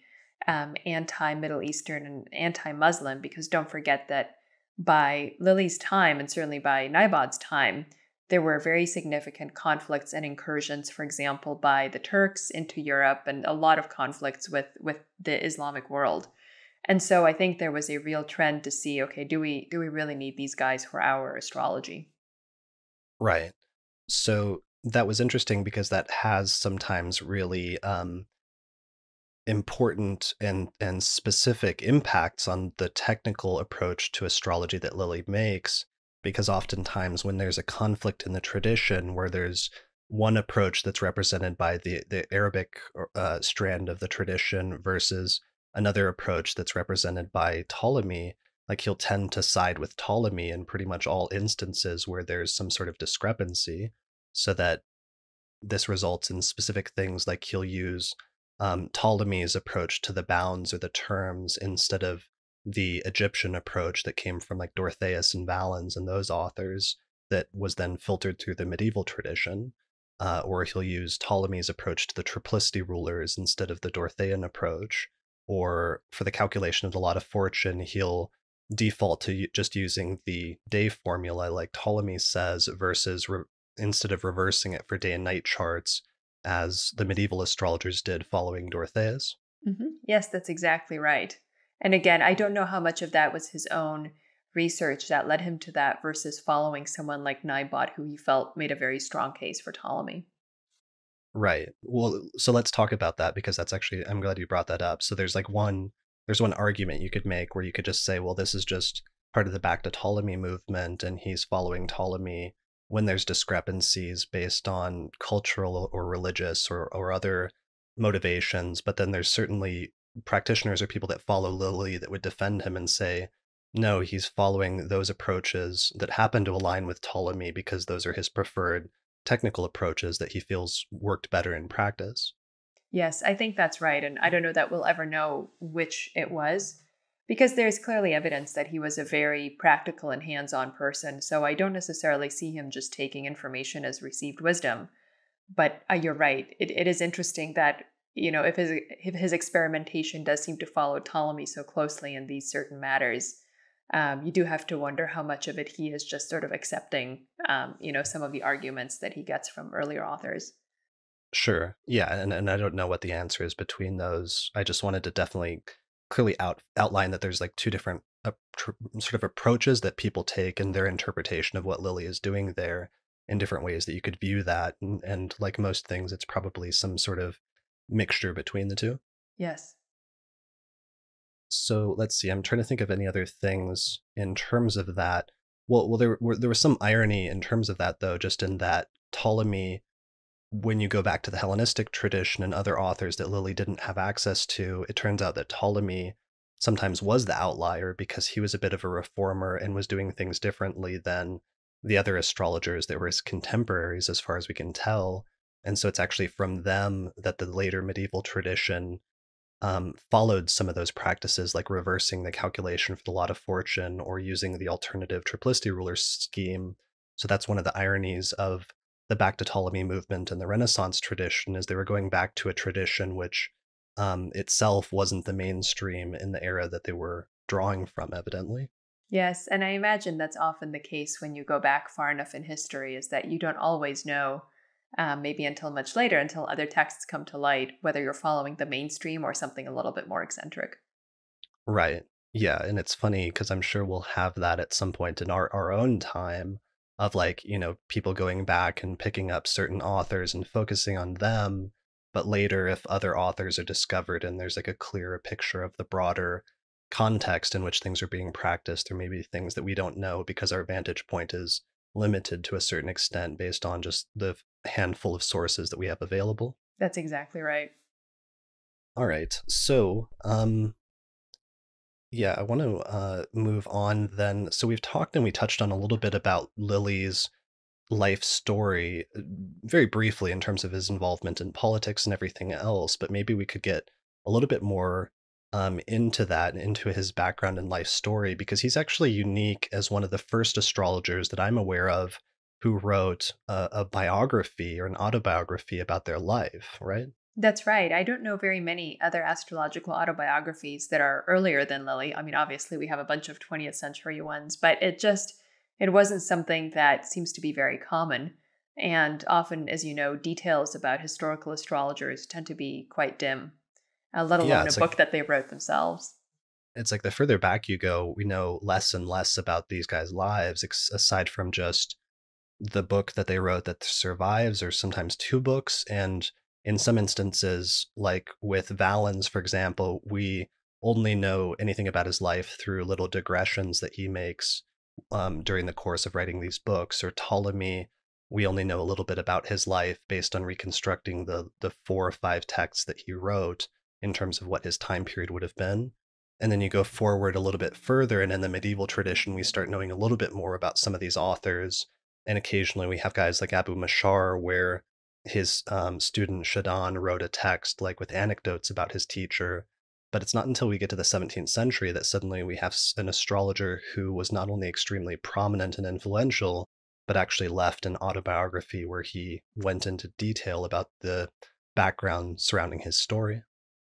um, anti-Middle Eastern and anti-Muslim, because don't forget that by Lilly's time and certainly by Naibod's time, there were very significant conflicts and incursions, for example, by the Turks into Europe, and a lot of conflicts with, with the Islamic world. And so I think there was a real trend to see, okay, do we, do we really need these guys for our astrology? Right. So that was interesting because that has sometimes really um, important and, and specific impacts on the technical approach to astrology that Lilly makes, because oftentimes when there's a conflict in the tradition where there's one approach that's represented by the, the Arabic uh, strand of the tradition versus another approach that's represented by Ptolemy, like he'll tend to side with Ptolemy in pretty much all instances where there's some sort of discrepancy, so that this results in specific things like he'll use um, Ptolemy's approach to the bounds or the terms instead of the Egyptian approach that came from like Dorotheus and Valens and those authors that was then filtered through the medieval tradition, uh, or he'll use Ptolemy's approach to the triplicity rulers instead of the Dorothean approach, or for the calculation of the lot of fortune, he'll default to just using the day formula like Ptolemy says versus re instead of reversing it for day and night charts as the medieval astrologers did following Dorotheus. Mm-hmm. Yes, that's exactly right. And again, I don't know how much of that was his own research that led him to that versus following someone like Naibod, who he felt made a very strong case for Ptolemy. Right. Well, so let's talk about that, because that's actually, I'm glad you brought that up. So there's like one There's one argument you could make where you could just say, well, this is just part of the back to Ptolemy movement, and he's following Ptolemy when there's discrepancies based on cultural or religious or, or other motivations. But then there's certainly practitioners or people that follow Lilly that would defend him and say, no, he's following those approaches that happen to align with Ptolemy because those are his preferred technical approaches that he feels worked better in practice. Yes, I think that's right. And I don't know that we'll ever know which it was, because there's clearly evidence that he was a very practical and hands-on person. So I don't necessarily see him just taking information as received wisdom. But uh, you're right. It, it is interesting that, you know, if his, if his experimentation does seem to follow Ptolemy so closely in these certain matters, um, you do have to wonder how much of it he is just sort of accepting, um, you know, some of the arguments that he gets from earlier authors. Sure. Yeah. And, and I don't know what the answer is between those. I just wanted to definitely clearly out, outline that there's like two different uh, tr- sort of approaches that people take in their interpretation of what Lilly is doing there in different ways that you could view that. And, and like most things, it's probably some sort of mixture between the two. Yes. So let's see, I'm trying to think of any other things in terms of that. Well, well, there were, there was some irony in terms of that, though, just in that Ptolemy, when you go back to the Hellenistic tradition and other authors that Lilly didn't have access to, it turns out that Ptolemy sometimes was the outlier because he was a bit of a reformer and was doing things differently than the other astrologers that were his contemporaries, as far as we can tell. And so it's actually from them that the later medieval tradition um, followed some of those practices, like reversing the calculation for the lot of fortune or using the alternative triplicity ruler scheme. So that's one of the ironies of the back to Ptolemy movement and the Renaissance tradition, is they were going back to a tradition which um, itself wasn't the mainstream in the era that they were drawing from, evidently. Yes, and I imagine that's often the case when you go back far enough in history, is that you don't always know, Um, maybe until much later, until other texts come to light, whether you're following the mainstream or something a little bit more eccentric. Right. Yeah. And it's funny because I'm sure we'll have that at some point in our, our own time of, like, you know, people going back and picking up certain authors and focusing on them. But later, if other authors are discovered and there's like a clearer picture of the broader context in which things are being practiced, there may be things that we don't know because our vantage point is limited to a certain extent based on just the handful of sources that we have available. That's exactly right. All right. So, um, yeah, I want to uh, move on then. So we've talked and we touched on a little bit about Lilly's life story very briefly in terms of his involvement in politics and everything else, but maybe we could get a little bit more Um, into that and into his background and life story, because he's actually unique as one of the first astrologers that I'm aware of who wrote a, a biography or an autobiography about their life, right? That's right. I don't know very many other astrological autobiographies that are earlier than Lilly. I mean, obviously we have a bunch of twentieth century ones, but it just, it wasn't something that seems to be very common. And often, as you know, details about historical astrologers tend to be quite dim. Uh, let alone yeah, a like, book that they wrote themselves. It's like the further back you go, we know less and less about these guys' lives, ex- aside from just the book that they wrote that survives, or sometimes two books. And in some instances, like with Valens, for example, we only know anything about his life through little digressions that he makes um, during the course of writing these books. Or Ptolemy, we only know a little bit about his life based on reconstructing the the four or five texts that he wrote in terms of what his time period would have been. And then you go forward a little bit further, and in the medieval tradition, we start knowing a little bit more about some of these authors. And occasionally we have guys like Abu Mashar, where his um, student Shadan wrote a text like with anecdotes about his teacher. But it's not until we get to the seventeenth century that suddenly we have an astrologer who was not only extremely prominent and influential, but actually left an autobiography where he went into detail about the background surrounding his story.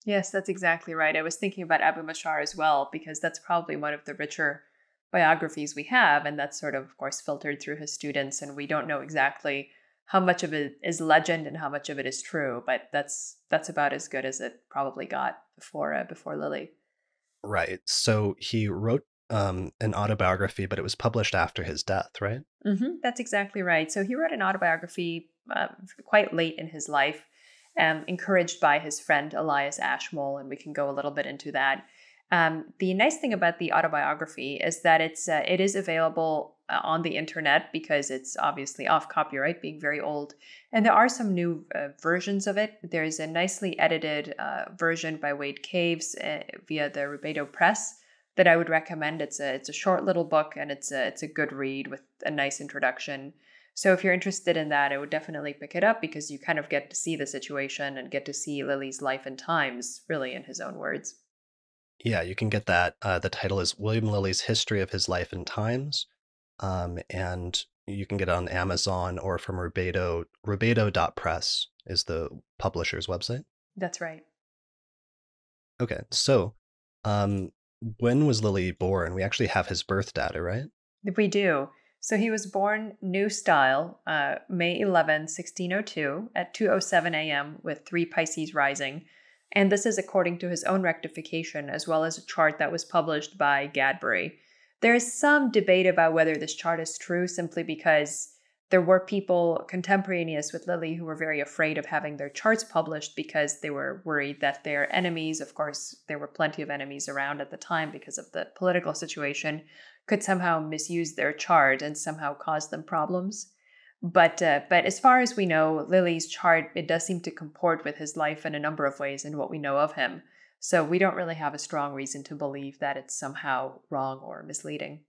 Yes, that's exactly right. I was thinking about Abu Mashar as well, because that's probably one of the richer biographies we have. And that's sort of, of course, filtered through his students. And we don't know exactly how much of it is legend and how much of it is true. But that's that's about as good as it probably got before uh, before Lilly. Right. So he wrote um, an autobiography, but it was published after his death, right? Mm-hmm. That's exactly right. So he wrote an autobiography uh, quite late in his life, Um, encouraged by his friend Elias Ashmole, and we can go a little bit into that. Um, the nice thing about the autobiography is that it's uh, it is available uh, on the internet, because it's obviously off copyright, being very old. And there are some new uh, versions of it. There's a nicely edited uh, version by Wade Caves uh, via the Rubedo Press that I would recommend. It's a it's a short little book, and it's a it's a good read with a nice introduction. So if you're interested in that, I would definitely pick it up, because you kind of get to see the situation and get to see Lilly's life and times, really, in his own words. Yeah, you can get that. Uh, the title is William Lilly's History of His Life and Times. Um, and you can get it on Amazon or from Rubedo. Rubedo.press is the publisher's website. That's right. Okay, so um, When was Lilly born? We actually have his birth data, right? We do. So he was born New Style, uh, May eleventh, sixteen oh two, at two oh seven a m with three Pisces rising. And this is according to his own rectification, as well as a chart that was published by Gadbury. There is some debate about whether this chart is true, simply because there were people contemporaneous with Lilly who were very afraid of having their charts published because they were worried that their enemies, of course, there were plenty of enemies around at the time because of the political situation, could somehow misuse their chart and somehow cause them problems. But uh, but as far as we know, Lilly's chart, it does seem to comport with his life in a number of ways and what we know of him. So we don't really have a strong reason to believe that it's somehow wrong or misleading.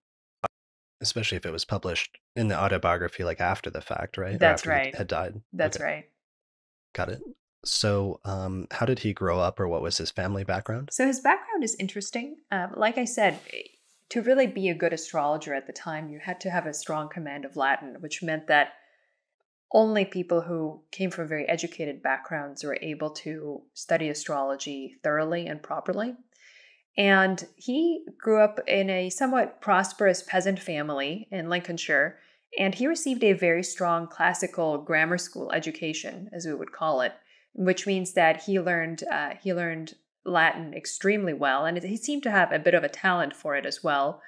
Especially if it was published in the autobiography, like after the fact, right? That's or after right. He had died. That's okay. Right. Got it. So um, how did he grow up, or what was his family background? So his background is interesting. Uh, like I said, to really be a good astrologer at the time, you had to have a strong command of Latin, which meant that only people who came from very educated backgrounds were able to study astrology thoroughly and properly. And he grew up in a somewhat prosperous peasant family in Lincolnshire, and he received a very strong classical grammar school education, as we would call it, which means that he learned uh, he learned Latin extremely well, and he seemed to have a bit of a talent for it as well.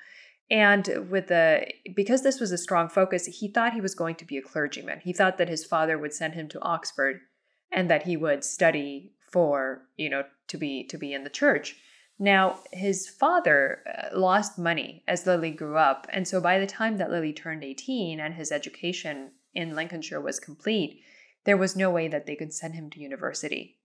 And with the because this was a strong focus, he thought he was going to be a clergyman. He thought that his father would send him to Oxford, and that he would study for you know to be to be in the church. Now, his father lost money as Lilly grew up, and so by the time that Lilly turned eighteen and his education in Lincolnshire was complete, there was no way that they could send him to university.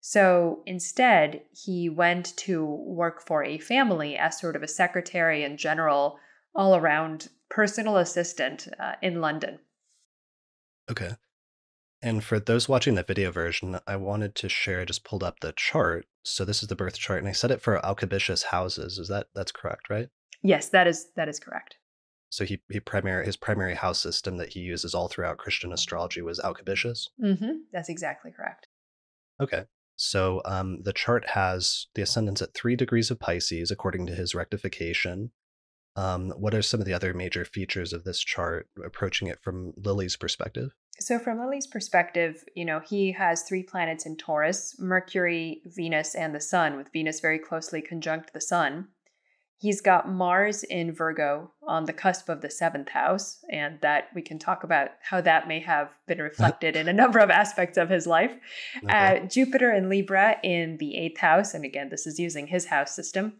So instead, he went to work for a family as sort of a secretary and general, all-around personal assistant uh, in London. Okay. And for those watching the video version, I wanted to share, I just pulled up the chart. So this is the birth chart, and I set it for Alcabitius houses. Is that, that's correct, right? Yes, that is, that is correct. So he, he primary, his primary house system that he uses all throughout Christian astrology was Alcabitius? Mm-hmm. That's exactly correct. Okay. So um, the chart has the ascendants at three degrees of Pisces, according to his rectification. Um, what are some of the other major features of this chart, approaching it from Lilly's perspective? So from Lilly's perspective, you know, he has three planets in Taurus, Mercury, Venus, and the Sun, with Venus very closely conjunct the Sun. He's got Mars in Virgo on the cusp of the seventh house, and that we can talk about how that may have been reflected in a number of aspects of his life. Okay. Uh, Jupiter in Libra in the eighth house, and again, this is using his house system.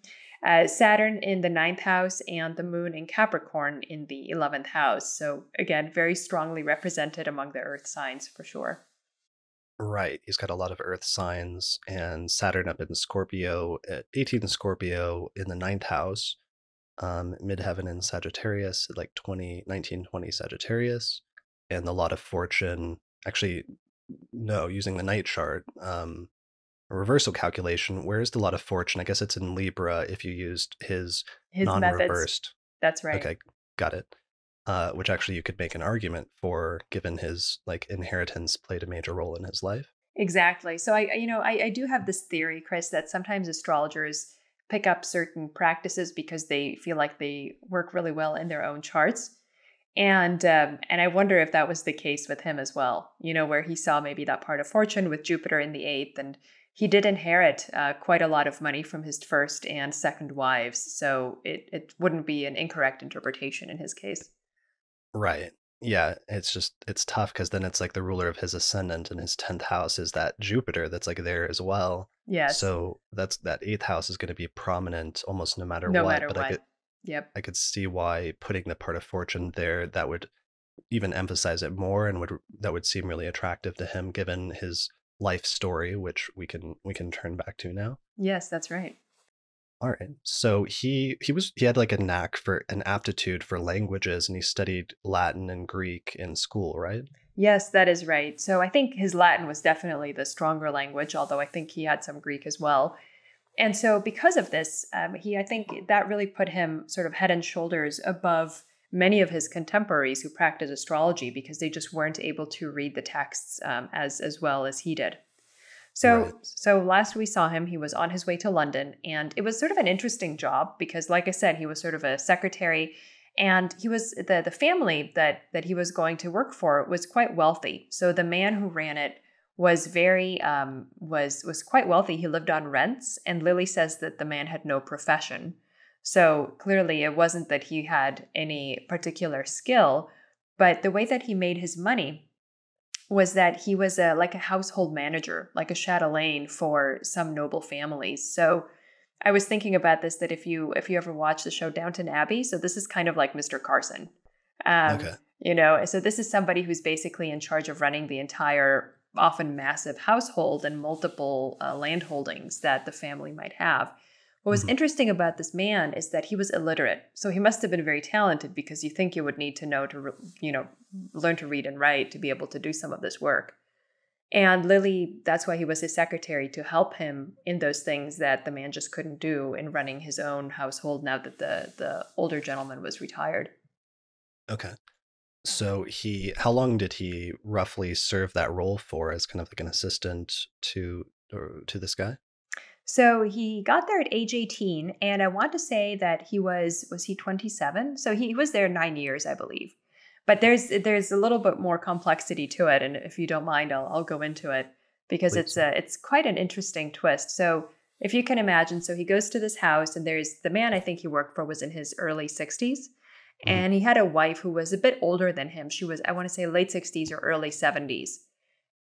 Uh, Saturn in the ninth house and the moon in Capricorn in the eleventh house. So again, very strongly represented among the earth signs for sure. Right. He's got a lot of earth signs, and Saturn up in Scorpio, at eighteen Scorpio in the ninth house, um, midheaven in Sagittarius, at like twenty, nineteen, twenty Sagittarius, and the lot of fortune. Actually, no, using the night chart, um, a reversal calculation, where is the lot of fortune? I guess it's in Libra if you used his, his non-reversed. Methods. That's right. Okay, got it. Uh, which actually you could make an argument for, given his like inheritance played a major role in his life. Exactly. So I, you know, I, I do have this theory, Chris, that sometimes astrologers pick up certain practices because they feel like they work really well in their own charts. And um, and I wonder if that was the case with him as well, you know, where he saw maybe that part of fortune with Jupiter in the eighth, and he did inherit uh, quite a lot of money from his first and second wives, so it, it wouldn't be an incorrect interpretation in his case. Right. Yeah, it's just, it's tough because then it's like the ruler of his ascendant in his tenth house is that Jupiter that's like there as well. Yes. So that's, that eighth house is going to be prominent almost no matter no what. No matter but what. I could, yep. I could see why putting the part of fortune there, that would even emphasize it more, and would that would seem really attractive to him given his life story, which we can we can turn back to now. Yes, that's right. All right. So he he was he had like a knack for an aptitude for languages, and he studied Latin and Greek in school, right? Yes, that is right. So I think his Latin was definitely the stronger language, although I think he had some Greek as well. And so because of this, um, he I think that really put him sort of head and shoulders above many of his contemporaries who practiced astrology, because they just weren't able to read the texts um, as, as well as he did. So, right. so last we saw him, he was on his way to London, and it was sort of an interesting job because, like I said, he was sort of a secretary, and he was the the family that that he was going to work for was quite wealthy. So the man who ran it was very um, was was quite wealthy. He lived on rents, and Lilly says that the man had no profession. So clearly, it wasn't that he had any particular skill, but the way that he made his money was that he was a, like a household manager, like a chatelaine for some noble families. So I was thinking about this, that if you if you ever watch the show Downton Abbey, so this is kind of like Mister Carson. Um, okay. You know, so this is somebody who's basically in charge of running the entire, often massive household and multiple uh, land holdings that the family might have. What was mm-hmm. interesting about this man is that he was illiterate. So he must have been very talented, because you think you would need to know to, you know, learn to read and write to be able to do some of this work. And Lilly, that's why he was his secretary, to help him in those things that the man just couldn't do in running his own household now that the, the older gentleman was retired. Okay. So he, how long did he roughly serve that role for, as kind of like an assistant to, or to this guy? So he got there at age eighteen, and I want to say that he was, was he twenty-seven? So he was there nine years, I believe. But there's there's a little bit more complexity to it, and if you don't mind, I'll, I'll go into it, because Please. it's a, it's quite an interesting twist. So if you can imagine, so he goes to this house, and there's the man I think he worked for was in his early sixties, mm-hmm. and he had a wife who was a bit older than him. She was, I want to say, late sixties or early seventies,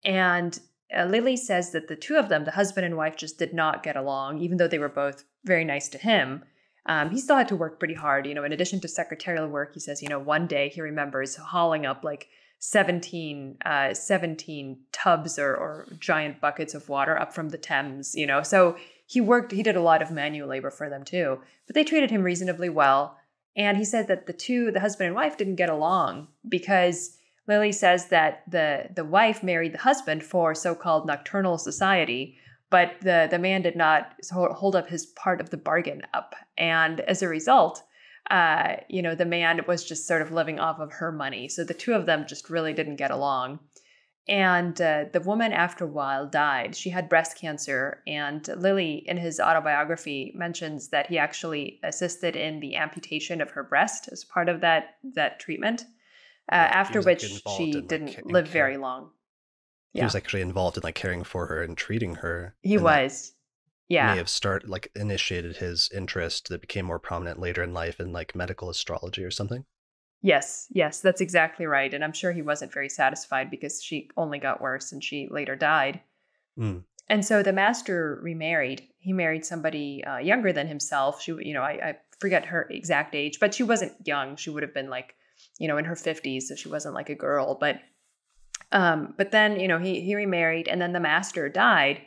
and Uh, Lilly says that the two of them, the husband and wife, just did not get along, even though they were both very nice to him. Um, he still had to work pretty hard. You know, in addition to secretarial work, he says, you know, one day he remembers hauling up like seventeen, uh, seventeen tubs or, or giant buckets of water up from the Thames, you know. So he worked, he did a lot of manual labor for them too, but they treated him reasonably well. And he said that the two, the husband and wife, didn't get along because Lilly says that the, the wife married the husband for so-called nocturnal society, but the, the man did not hold up his part of the bargain up. And as a result, uh, you know, the man was just sort of living off of her money. So the two of them just really didn't get along. And uh, the woman, after a while, died. She had breast cancer. And Lilly, in his autobiography, mentions that he actually assisted in the amputation of her breast as part of that, that treatment. Uh, after which she didn't live very long. Yeah. He was actually involved in like caring for her and treating her. He was, yeah. May have started like initiated his interest that became more prominent later in life in like medical astrology or something. Yes, yes, that's exactly right. And I'm sure he wasn't very satisfied because she only got worse and she later died. Mm. And so the master remarried. He married somebody uh, younger than himself. She, you know, I, I forget her exact age, but she wasn't young. She would have been like, you know, in her fifties, so she wasn't like a girl. But um, but then, you know, he he remarried, and then the master died,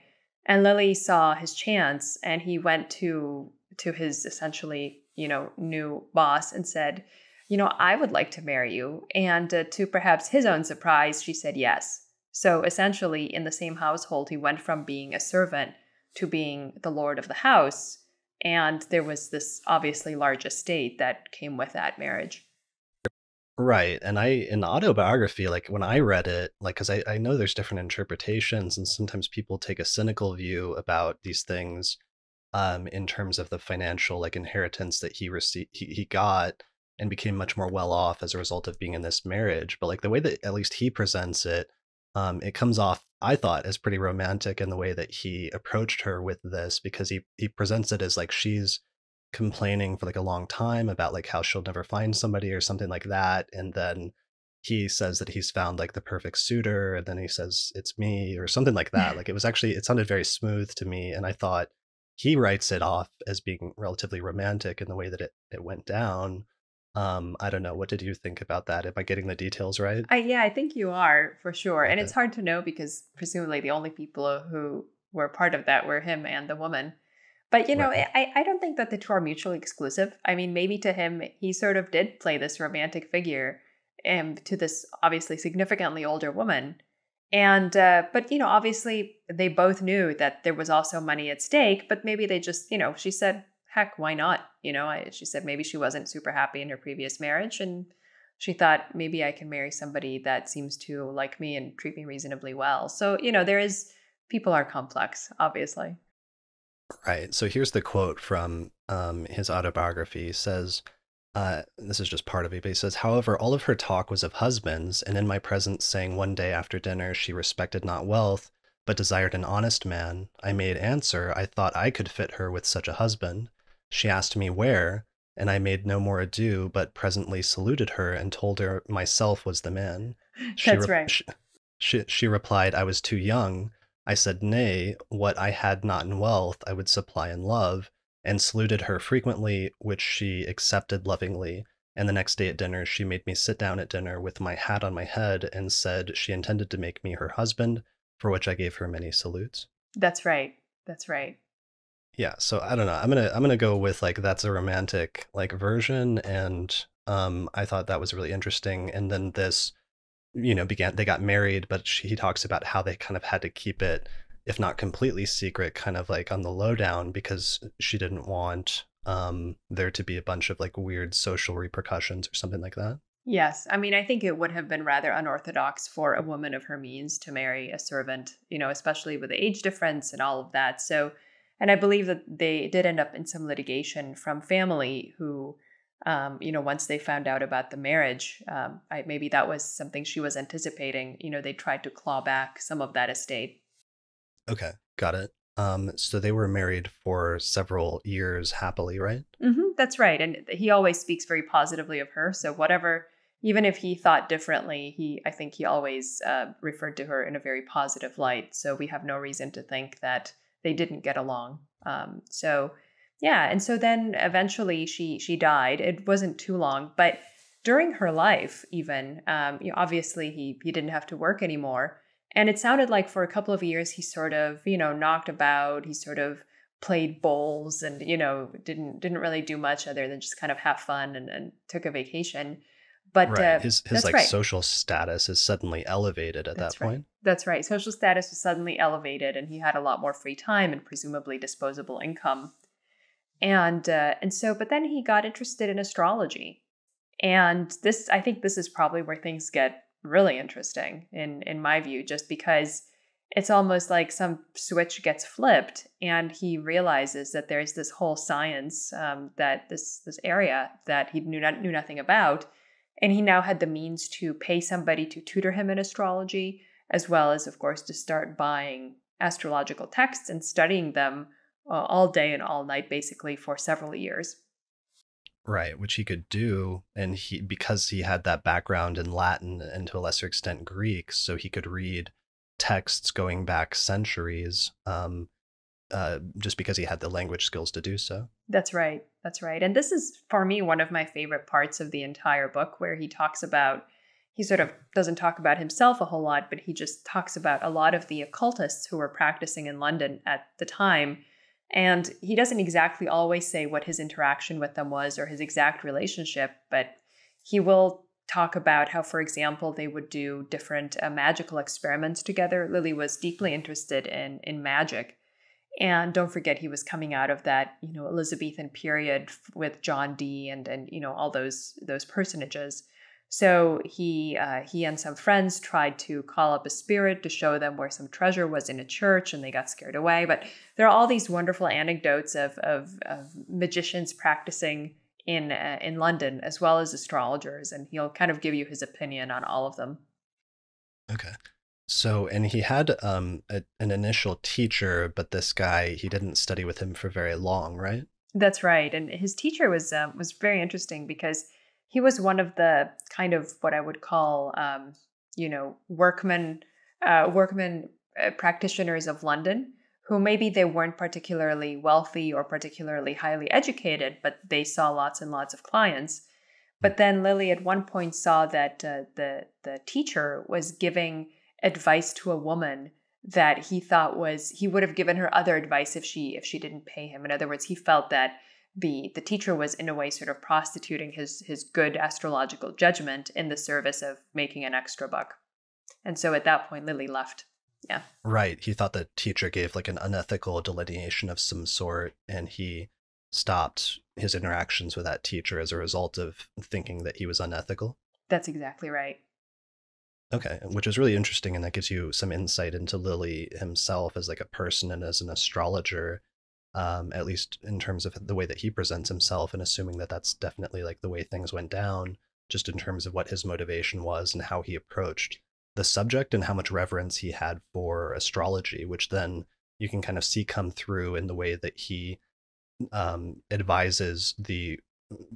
and Lilly saw his chance, and he went to to his essentially, you know, new boss and said, you know, I would like to marry you. And uh, to perhaps his own surprise, she said yes. So essentially, in the same household, he went from being a servant to being the lord of the house, and there was this obviously large estate that came with that marriage. Right. And I, in the autobiography, like when I read it, like, cause I, I know there's different interpretations, and sometimes people take a cynical view about these things, um, in terms of the financial, like, inheritance that he received, he, he got and became much more well off as a result of being in this marriage. But like the way that at least he presents it, um, it comes off, I thought, as pretty romantic in the way that he approached her with this, because he, he presents it as like, she's complaining for like a long time about like how she'll never find somebody or something like that, and then he says that he's found like the perfect suitor, and then he says it's me or something like that. Like, it was actually, it sounded very smooth to me, and I thought he writes it off as being relatively romantic in the way that it, it went down. um I don't know, what did you think about that? Am I getting the details right? I, yeah, I think you are, for sure. Okay. And it's hard to know, because presumably the only people who were part of that were him and the woman. But, you know, right. I, I don't think that the two are mutually exclusive. I mean, maybe to him, he sort of did play this romantic figure um, to this obviously significantly older woman. And uh, but, you know, obviously, they both knew that there was also money at stake. But maybe they just, you know, she said, heck, why not? You know, I, she said maybe she wasn't super happy in her previous marriage. And she thought, maybe I can marry somebody that seems to like me and treat me reasonably well. So, you know, there is people are complex, obviously. Right. So here's the quote from um, his autobiography. He says, uh, this is just part of it, but he says, "However, all of her talk was of husbands, and in my presence saying one day after dinner, she respected not wealth, but desired an honest man. I made answer, I thought I could fit her with such a husband. She asked me where, and I made no more ado, but presently saluted her and told her myself was the man. She That's right. She, she, she replied, I was too young. I said, nay, what I had not in wealth, I would supply in love, and saluted her frequently, which she accepted lovingly. And the next day at dinner, she made me sit down at dinner with my hat on my head and said she intended to make me her husband, for which I gave her many salutes." That's right. That's right. Yeah. So I don't know. I'm going to, I'm going to go with like, that's a romantic like version. And um, I thought that was really interesting. And then this, you know, began, they got married, but she, he talks about how they kind of had to keep it, if not completely secret, kind of like on the lowdown, because she didn't want um, there to be a bunch of like weird social repercussions or something like that. Yes. I mean, I think it would have been rather unorthodox for a woman of her means to marry a servant, you know, especially with the age difference and all of that. So, and I believe that they did end up in some litigation from family who, Um, you know, once they found out about the marriage, um, I, maybe that was something she was anticipating. You know, they tried to claw back some of that estate. Okay, got it. Um, so they were married for several years happily, right? Mm-hmm, that's right. And he always speaks very positively of her. So whatever, even if he thought differently, he, I think he always uh, referred to her in a very positive light. So we have no reason to think that they didn't get along. Um, so... Yeah. And so then eventually she she died. It wasn't too long. But during her life, even, um, you know, obviously he, he didn't have to work anymore. And it sounded like for a couple of years, he sort of, you know, knocked about. He sort of played bowls and, you know, didn't didn't really do much other than just kind of have fun and, and took a vacation. But right. uh, his, his like right. social status is suddenly elevated at that's that right. point. That's right. Social status was suddenly elevated and he had a lot more free time and presumably disposable income. And uh, and so, but then he got interested in astrology. And this, I think this is probably where things get really interesting in, in my view, just because it's almost like some switch gets flipped and he realizes that there's this whole science, um, that this this area that he knew, not, knew nothing about. And he now had the means to pay somebody to tutor him in astrology, as well as, of course, to start buying astrological texts and studying them Uh, all day and all night, basically, for several years. Right, which he could do, and he because he had that background in Latin and to a lesser extent Greek, so he could read texts going back centuries, um, uh, just because he had the language skills to do so. That's right, that's right. And this is, for me, one of my favorite parts of the entire book, where he talks about, he sort of doesn't talk about himself a whole lot, but he just talks about a lot of the occultists who were practicing in London at the time. And he doesn't exactly always say what his interaction with them was or his exact relationship, but he will talk about how, for example, they would do different uh, magical experiments together. Lilly was deeply interested in in magic. And don't forget, he was coming out of that, you know, Elizabethan period with John Dee and, and you know, all those those personages. So he uh, he and some friends tried to call up a spirit to show them where some treasure was in a church, and they got scared away. But there are all these wonderful anecdotes of of, of magicians practicing in uh, in London, as well as astrologers, and he'll kind of give you his opinion on all of them. Okay, so and he had um a, an initial teacher, but this guy, he didn't study with him for very long, right? That's right, and his teacher was um, was very interesting because he was one of the kind of what I would call, um, you know, workman, uh, workman uh, practitioners of London, who maybe they weren't particularly wealthy or particularly highly educated, but they saw lots and lots of clients. But then Lilly at one point saw that uh, the the teacher was giving advice to a woman that he thought was he would have given her other advice if she if she didn't pay him. In other words, he felt that The, the teacher was in a way sort of prostituting his his good astrological judgment in the service of making an extra buck. And so at that point, Lilly left. Yeah. Right. He thought the teacher gave like an unethical delineation of some sort, and he stopped his interactions with that teacher as a result of thinking that he was unethical. That's exactly right. Okay, which is really interesting, and that gives you some insight into Lilly himself as like a person and as an astrologer, um, at least in terms of the way that he presents himself, and assuming that that's definitely like the way things went down, just in terms of what his motivation was and how he approached the subject and how much reverence he had for astrology, which then you can kind of see come through in the way that he um, advises the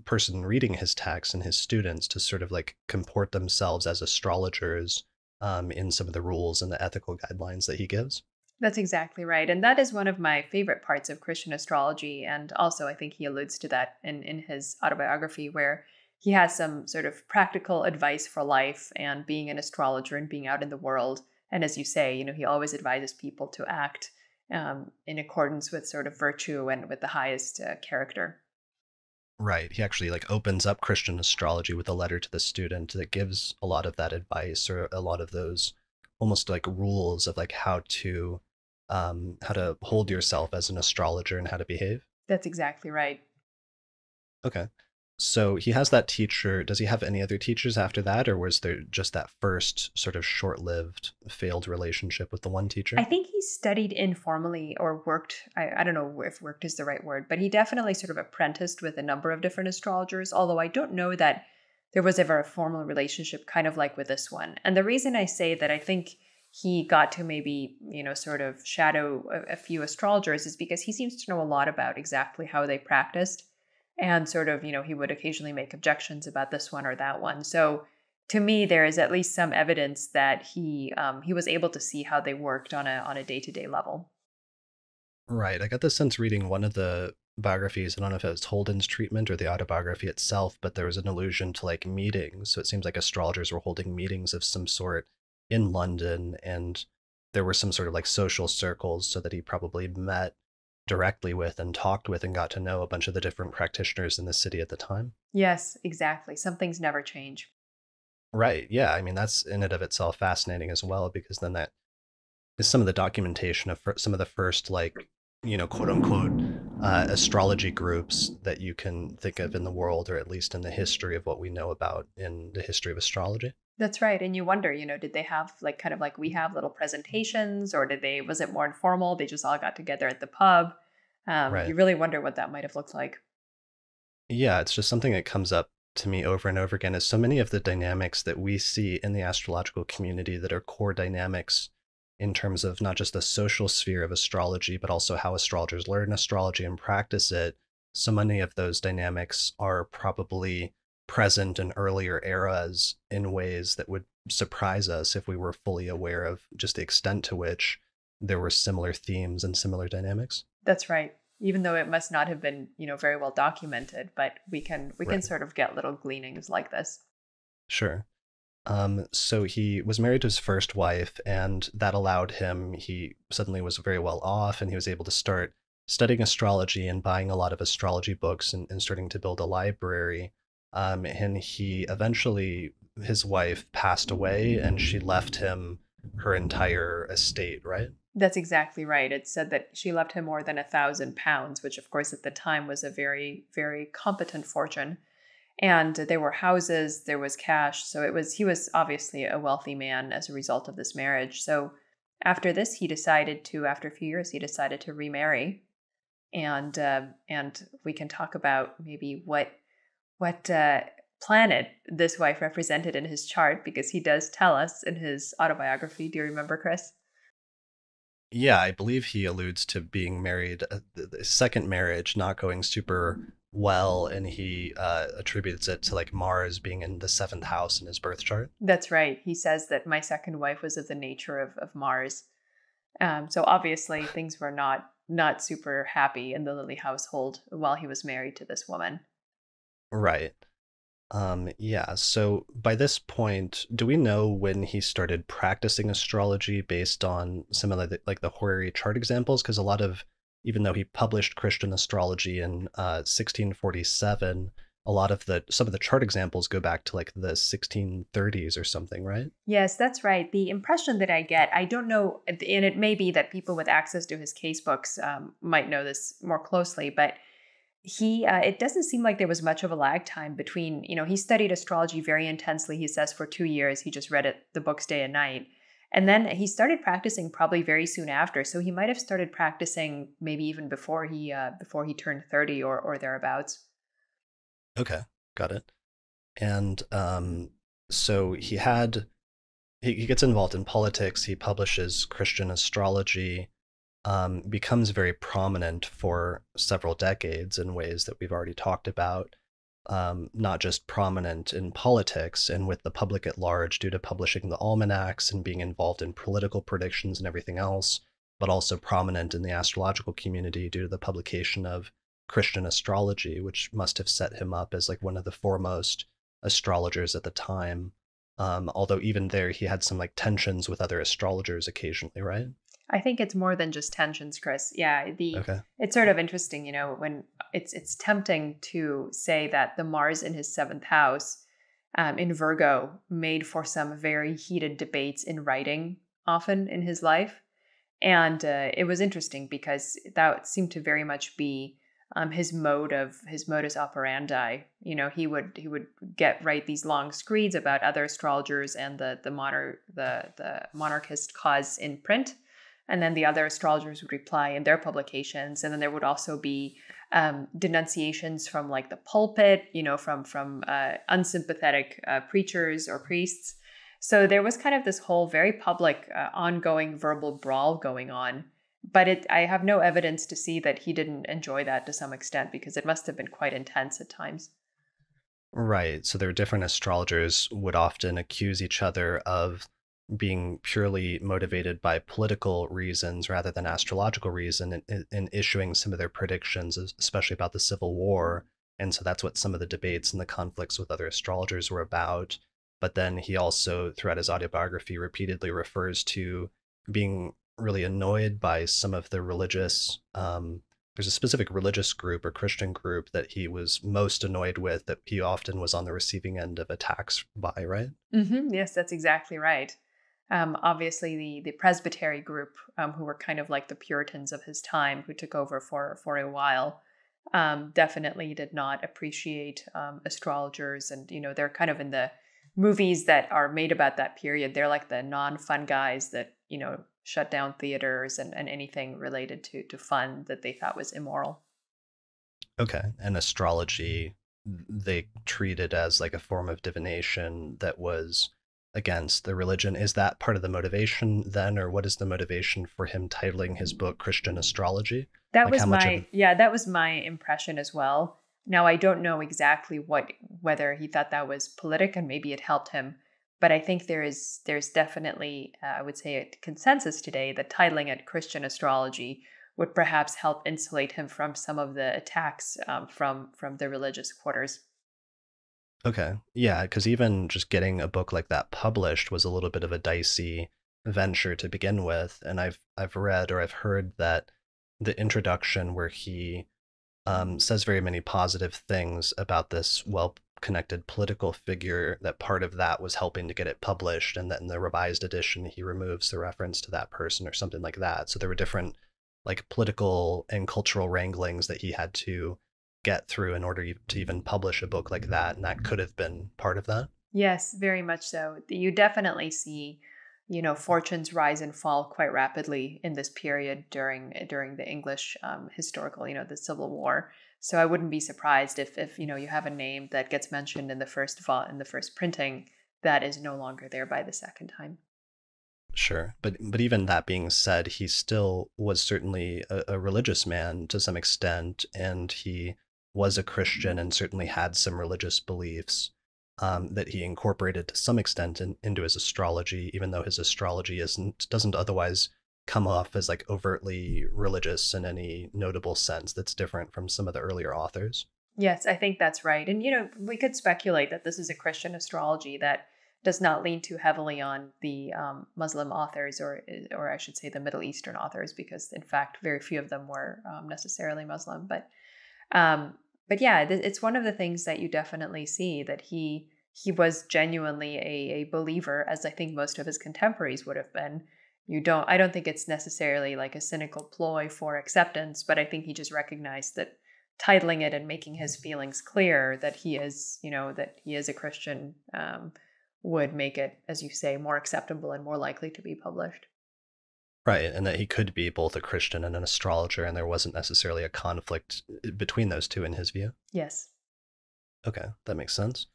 person reading his text and his students to sort of like comport themselves as astrologers um, in some of the rules and the ethical guidelines that he gives. That's exactly right. And that is one of my favorite parts of Christian astrology. And also, I think he alludes to that in, in his autobiography, where he has some sort of practical advice for life and being an astrologer and being out in the world. And as you say, you know, he always advises people to act um, in accordance with sort of virtue and with the highest uh, character. Right. He actually like opens up Christian astrology with a letter to the student that gives a lot of that advice, or a lot of those almost like rules of like how to um, how to hold yourself as an astrologer and how to behave. That's exactly right. Okay. So he has that teacher. Does he have any other teachers after that, or was there just that first sort of short-lived failed relationship with the one teacher? I think he studied informally, or worked. I, I don't know if worked is the right word, but he definitely sort of apprenticed with a number of different astrologers, although I don't know that there was ever a formal relationship kind of like with this one. And the reason I say that I think he got to maybe, you know, sort of shadow a, a few astrologers is because he seems to know a lot about exactly how they practiced. And sort of, you know, he would occasionally make objections about this one or that one. So to me, there is at least some evidence that he um, he was able to see how they worked on a on a day-to-day level. Right. I got the sense reading one of the biographies, I don't know if it was Holden's treatment or the autobiography itself, but there was an allusion to like meetings. So it seems like astrologers were holding meetings of some sort in London, and there were some sort of like social circles, so that he probably met directly with and talked with and got to know a bunch of the different practitioners in the city at the time. Yes, exactly. Some things never change. Right. Yeah. I mean, that's in and of itself fascinating as well, because then that is some of the documentation of some of the first, like, you know, quote unquote, uh, astrology groups that you can think of in the world, or at least in the history of what we know about in the history of astrology. That's right. And you wonder, you know, did they have like kind of like we have little presentations, or did they, was it more informal? They just all got together at the pub. Um, right. You really wonder what that might have looked like. Yeah, it's just something that comes up to me over and over again, is so many of the dynamics that we see in the astrological community that are core dynamics in terms of not just the social sphere of astrology, but also how astrologers learn astrology and practice it. So many of those dynamics are probably present in earlier eras in ways that would surprise us if we were fully aware of just the extent to which there were similar themes and similar dynamics. That's right. Even though it must not have been, you know, very well documented, but we can we right. can sort of get little gleanings like this. Sure. Um, so he was married to his first wife, and that allowed him, he suddenly was very well off, and he was able to start studying astrology and buying a lot of astrology books and, and starting to build a library. Um, and he eventually, his wife passed away, and she left him her entire estate, right? That's exactly right. It said that she left him more than a thousand pounds, which of course at the time was a very, very competent fortune. And there were houses, there was cash. So it was, he was obviously a wealthy man as a result of this marriage. So after this, he decided to, after a few years, he decided to remarry. And, uh, and we can talk about maybe what what uh, planet this wife represented in his chart, because he does tell us in his autobiography. Do you remember, Chris? Yeah, I believe he alludes to being married, uh, the second marriage not going super well, and he uh, attributes it to like Mars being in the seventh house in his birth chart. That's right. He says that my second wife was of the nature of, of Mars. Um, so obviously things were not, not super happy in the Lilly household while he was married to this woman. Right. Um, yeah. So by this point, do we know when he started practicing astrology based on similar, like the horary chart examples? Because a lot of, even though he published Christian astrology in uh, sixteen forty-seven, a lot of the, some of the chart examples go back to like the sixteen thirties or something, right? Yes, that's right. The impression that I get, I don't know, and it may be that people with access to his casebooks um, might know this more closely, but he, uh, it doesn't seem like there was much of a lag time between, you know, he studied astrology very intensely. He says for two years, he just read it, the books day and night. And then he started practicing probably very soon after. So he might have started practicing maybe even before he uh, before he turned thirty or, or thereabouts. Okay, got it. And um, so he had, he, he gets involved in politics. He publishes Christian Astrology, um, becomes very prominent for several decades in ways that we've already talked about. Um, not just prominent in politics and with the public at large due to publishing the almanacs and being involved in political predictions and everything else, but also prominent in the astrological community due to the publication of Christian Astrology, which must have set him up as like one of the foremost astrologers at the time. Um, although even there, he had some like tensions with other astrologers occasionally, right? I think it's more than just tensions, Chris. Yeah, the okay. It's sort of interesting, you know, when it's it's tempting to say that the Mars in his seventh house um, in Virgo made for some very heated debates in writing often in his life. And uh, it was interesting because that seemed to very much be um, his mode of his modus operandi. You know, he would he would get write these long screeds about other astrologers and the the monar the the monarchist cause in print. And then the other astrologers would reply in their publications. And then there would also be um, denunciations from like the pulpit, you know, from from uh, unsympathetic uh, preachers or priests. So there was kind of this whole very public uh, ongoing verbal brawl going on. But it, I have no evidence to see that he didn't enjoy that to some extent, because it must have been quite intense at times. Right. So there were different astrologers would often accuse each other of being purely motivated by political reasons rather than astrological reason in, in issuing some of their predictions, especially about the Civil War. And so that's what some of the debates and the conflicts with other astrologers were about. But then he also, throughout his autobiography, repeatedly refers to being really annoyed by some of the religious, um, there's a specific religious group or Christian group that he was most annoyed with, that he often was on the receiving end of attacks by, right? Mm-hmm. Yes, that's exactly right. Um, obviously, the, the Presbytery group, um, who were kind of like the Puritans of his time, who took over for, for a while, um, definitely did not appreciate um, astrologers. And, you know, they're kind of in the movies that are made about that period. They're like the non-fun guys that, you know, shut down theaters and, and anything related to, to fun that they thought was immoral. Okay. And astrology, they treated as like a form of divination that was against the religion. Is that part of the motivation then, or what is the motivation for him titling his book Christian Astrology? That was my, yeah, that was my impression as well. Now, I don't know exactly what, whether he thought that was politic and maybe it helped him, but I think there is, there's definitely, uh, I would say a consensus today that titling it Christian Astrology would perhaps help insulate him from some of the attacks um, from, from the religious quarters. Okay. Yeah, because even just getting a book like that published was a little bit of a dicey venture to begin with. And I've I've read or I've heard that the introduction where he um, says very many positive things about this well-connected political figure, that part of that was helping to get it published, and that in the revised edition, he removes the reference to that person or something like that. So there were different like political and cultural wranglings that he had to get through in order to even publish a book like that, and that could have been part of that. Yes, very much so. You definitely see, you know, fortunes rise and fall quite rapidly in this period during during the English um, historical, you know, the Civil War. So I wouldn't be surprised if if you know you have a name that gets mentioned in the first in the first printing that is no longer there by the second time. Sure. But but even that being said, he still was certainly a, a religious man to some extent, and he was a Christian and certainly had some religious beliefs um, that he incorporated to some extent in, into his astrology, even though his astrology isn't doesn't otherwise come off as like overtly religious in any notable sense that's different from some of the earlier authors. Yes, I think that's right. And, you know, we could speculate that this is a Christian astrology that does not lean too heavily on the um, Muslim authors, or or I should say the Middle Eastern authors, because in fact, very few of them were um, necessarily Muslim, but um, But yeah, it's one of the things that you definitely see, that he he was genuinely a, a believer, as I think most of his contemporaries would have been. You don't, I don't think it's necessarily like a cynical ploy for acceptance, but I think he just recognized that titling it and making his feelings clear that he is, you know, that he is a Christian, um, would make it, as you say, more acceptable and more likely to be published. Right, and that he could be both a Christian and an astrologer, and there wasn't necessarily a conflict between those two in his view? Yes. Okay, that makes sense.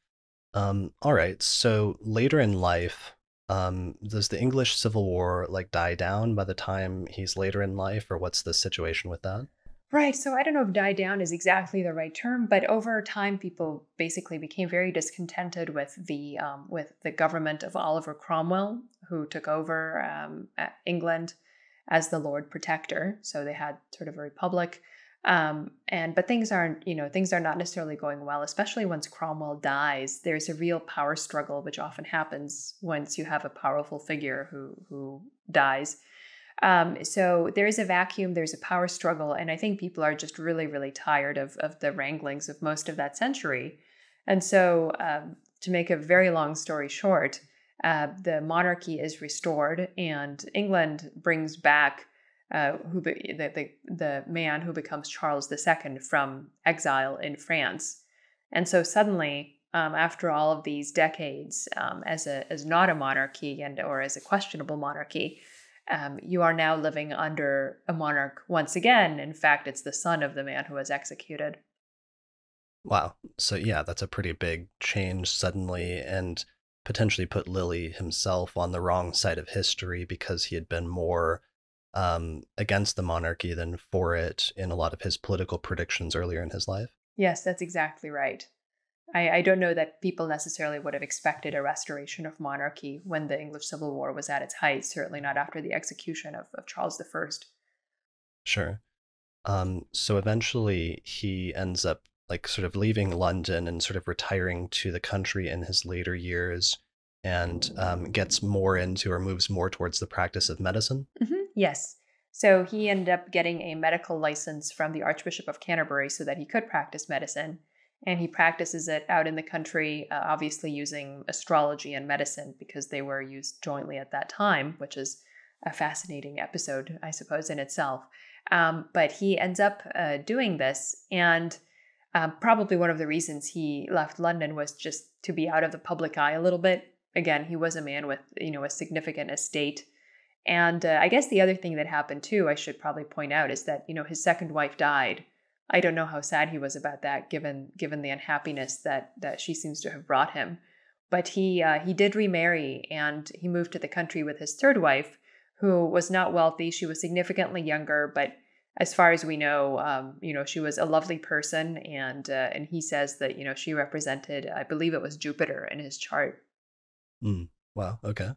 Um, all right, so later in life, um, does the English Civil War like die down by the time he's later in life, or what's the situation with that? Right, so I don't know if die down is exactly the right term, but over time, people basically became very discontented with the um, with the government of Oliver Cromwell, who took over um, England as the Lord Protector. So they had sort of a republic, um, and but things aren't, you know, things are not necessarily going well, especially once Cromwell dies. There's a real power struggle, which often happens once you have a powerful figure who who dies. Um, so there is a vacuum, there's a power struggle, and I think people are just really, really tired of of the wranglings of most of that century. And so um, to make a very long story short, uh, the monarchy is restored, and England brings back uh, who be, the, the, the man who becomes Charles the Second from exile in France. And so suddenly, um, after all of these decades, um, as a as not a monarchy and or as a questionable monarchy, Um, you are now living under a monarch once again. In fact, it's the son of the man who was executed. Wow. So yeah, that's a pretty big change suddenly, and potentially put Lilly himself on the wrong side of history because he had been more um, against the monarchy than for it in a lot of his political predictions earlier in his life. Yes, that's exactly right. I, I don't know that people necessarily would have expected a restoration of monarchy when the English Civil War was at its height, certainly not after the execution of, of Charles the First. Sure. Um, so eventually he ends up like sort of leaving London and sort of retiring to the country in his later years, and um, gets more into or moves more towards the practice of medicine. Mm-hmm. Yes. So he ended up getting a medical license from the Archbishop of Canterbury so that he could practice medicine. And he practices it out in the country, uh, obviously using astrology and medicine because they were used jointly at that time, which is a fascinating episode, I suppose, in itself. Um, but he ends up uh, doing this. And uh, probably one of the reasons he left London was just to be out of the public eye a little bit. Again, he was a man with, you know, a significant estate. And uh, I guess the other thing that happened, too, I should probably point out, is that, you know, his second wife died. I don't know how sad he was about that, given given the unhappiness that that she seems to have brought him. But he uh, he did remarry, and he moved to the country with his third wife, who was not wealthy. She was significantly younger, but as far as we know, um, you know, she was a lovely person, and uh, and he says that, you know, she represented, I believe it was Jupiter in his chart. Mm. Wow. Okay.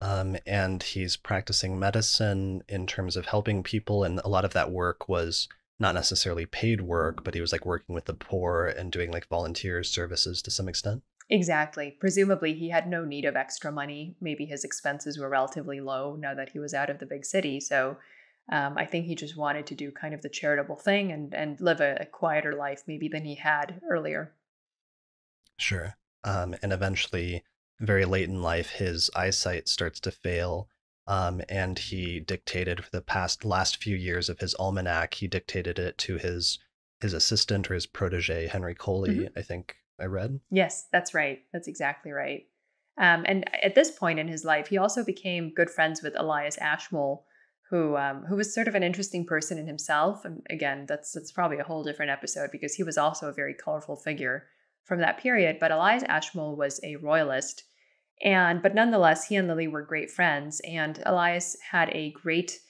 Um, and he's practicing medicine in terms of helping people, and a lot of that work was not necessarily paid work, but he was like working with the poor and doing like volunteer services to some extent. Exactly. Presumably he had no need of extra money. Maybe his expenses were relatively low now that he was out of the big city. So um, I think he just wanted to do kind of the charitable thing and, and live a, a quieter life maybe than he had earlier. Sure. Um, and eventually, very late in life, his eyesight starts to fail. Um, and he dictated for the past last few years of his almanac, he dictated it to his his assistant or his protege, Henry Coley, mm-hmm. I think I read. Yes, that's right. That's exactly right. Um, and at this point in his life, he also became good friends with Elias Ashmole, who um, who was sort of an interesting person in himself. And again, that's that's probably a whole different episode because he was also a very colorful figure from that period. But Elias Ashmole was a royalist. And but nonetheless, he and Lilly were great friends, and Elias had a great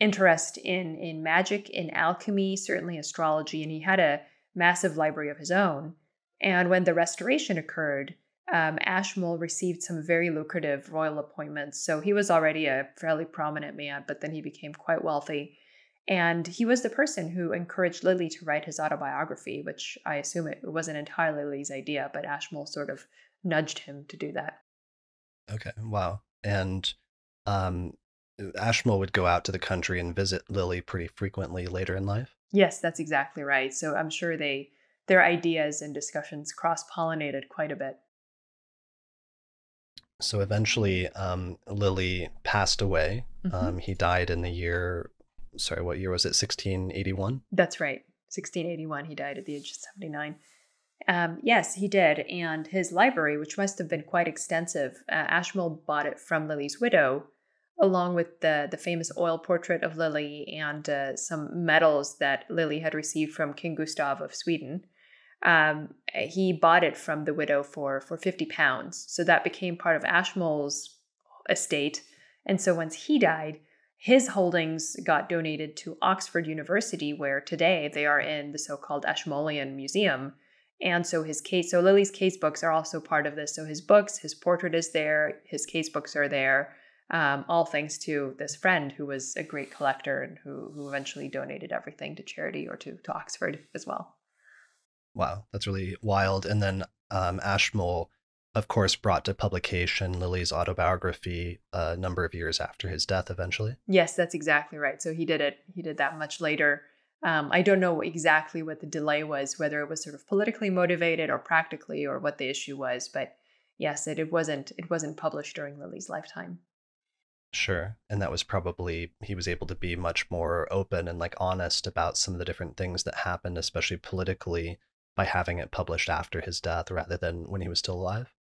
interest in in magic, in alchemy, certainly astrology, and he had a massive library of his own. And when the Restoration occurred, um, Ashmole received some very lucrative royal appointments. So he was already a fairly prominent man, but then he became quite wealthy. And he was the person who encouraged Lilly to write his autobiography, which I assume it wasn't entirely Lilly's idea, but Ashmole sort of nudged him to do that. Okay, wow. And um, Ashmole would go out to the country and visit Lilly pretty frequently later in life? Yes, that's exactly right. So I'm sure they their ideas and discussions cross-pollinated quite a bit. So eventually um, Lilly passed away. Mm-hmm. Um, he died in the year, sorry, what year was it? sixteen eighty-one? That's right. sixteen eighty-one. He died at the age of seventy-nine. Um, yes, he did. And his library, which must have been quite extensive, uh, Ashmole bought it from Lilly's widow, along with the, the famous oil portrait of Lilly and uh, some medals that Lilly had received from King Gustav of Sweden. Um, he bought it from the widow for, for fifty pounds. So that became part of Ashmole's estate. And so once he died, his holdings got donated to Oxford University, where today they are in the so-called Ashmolean Museum. And so his case, so Lilly's case books are also part of this. So his books, his portrait is there, his case books are there, um, all thanks to this friend who was a great collector and who, who eventually donated everything to charity or to, to Oxford as well. Wow, that's really wild. And then um, Ashmole, of course, brought to publication Lilly's autobiography a number of years after his death eventually. Yes, that's exactly right. So he did it. He did that much later. Um, I don't know exactly what the delay was, whether it was sort of politically motivated or practically or what the issue was. But yes, it, it wasn't it wasn't published during Lilly's lifetime. Sure. And that was probably, he was able to be much more open and like honest about some of the different things that happened, especially politically, by having it published after his death rather than when he was still alive.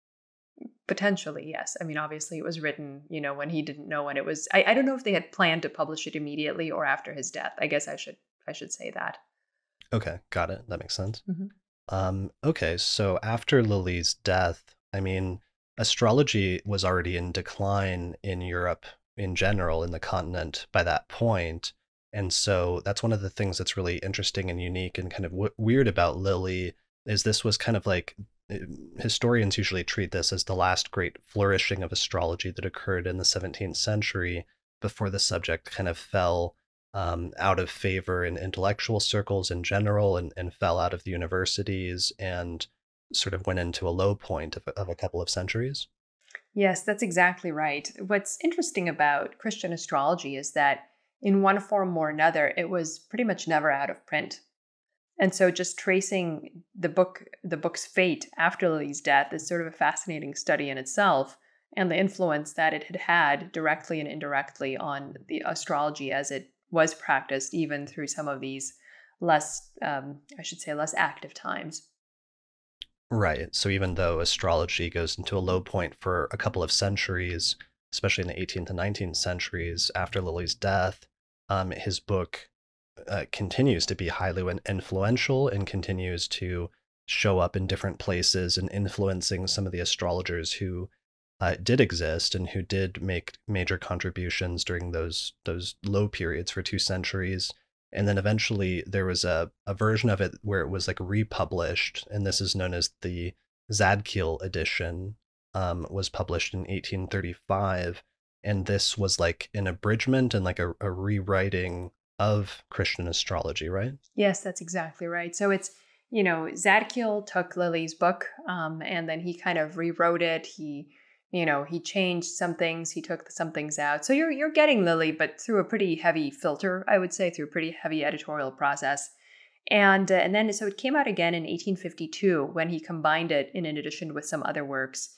Potentially, yes. I mean, obviously it was written, you know, when he didn't know when it was. I, I don't know if they had planned to publish it immediately or after his death. I guess I should I should say that. Okay, got it. That makes sense. Mm-hmm. Um, okay, so after Lilly's death, I mean, astrology was already in decline in Europe in general, in the continent by that point. And so that's one of the things that's really interesting and unique and kind of w- weird about Lilly is this was kind of like, historians usually treat this as the last great flourishing of astrology that occurred in the seventeenth century before the subject kind of fell um, out of favor in intellectual circles in general and, and fell out of the universities and sort of went into a low point of, of a couple of centuries. Yes, that's exactly right. What's interesting about Christian astrology is that in one form or another, it was pretty much never out of print. And so just tracing the book, the book's fate after Lilly's death is sort of a fascinating study in itself, and the influence that it had had directly and indirectly on the astrology as it was practiced, even through some of these less, um, I should say, less active times. Right. So even though astrology goes into a low point for a couple of centuries, especially in the eighteenth and nineteenth centuries after Lilly's death, Um, his book uh, continues to be highly influential and continues to show up in different places and influencing some of the astrologers who uh, did exist and who did make major contributions during those those low periods for two centuries. And then eventually there was a, a version of it where it was like republished, and this is known as the Zadkiel edition, um, was published in eighteen thirty-five. And this was like an abridgment and like a, a rewriting of Christian astrology, right? Yes, that's exactly right. So it's, you know, Zadkiel took Lilly's book um, and then he kind of rewrote it. He, you know, he changed some things. He took some things out. So you're you're getting Lilly, but through a pretty heavy filter, I would say, through a pretty heavy editorial process. And, uh, and then so it came out again in eighteen fifty-two when he combined it in an edition with some other works.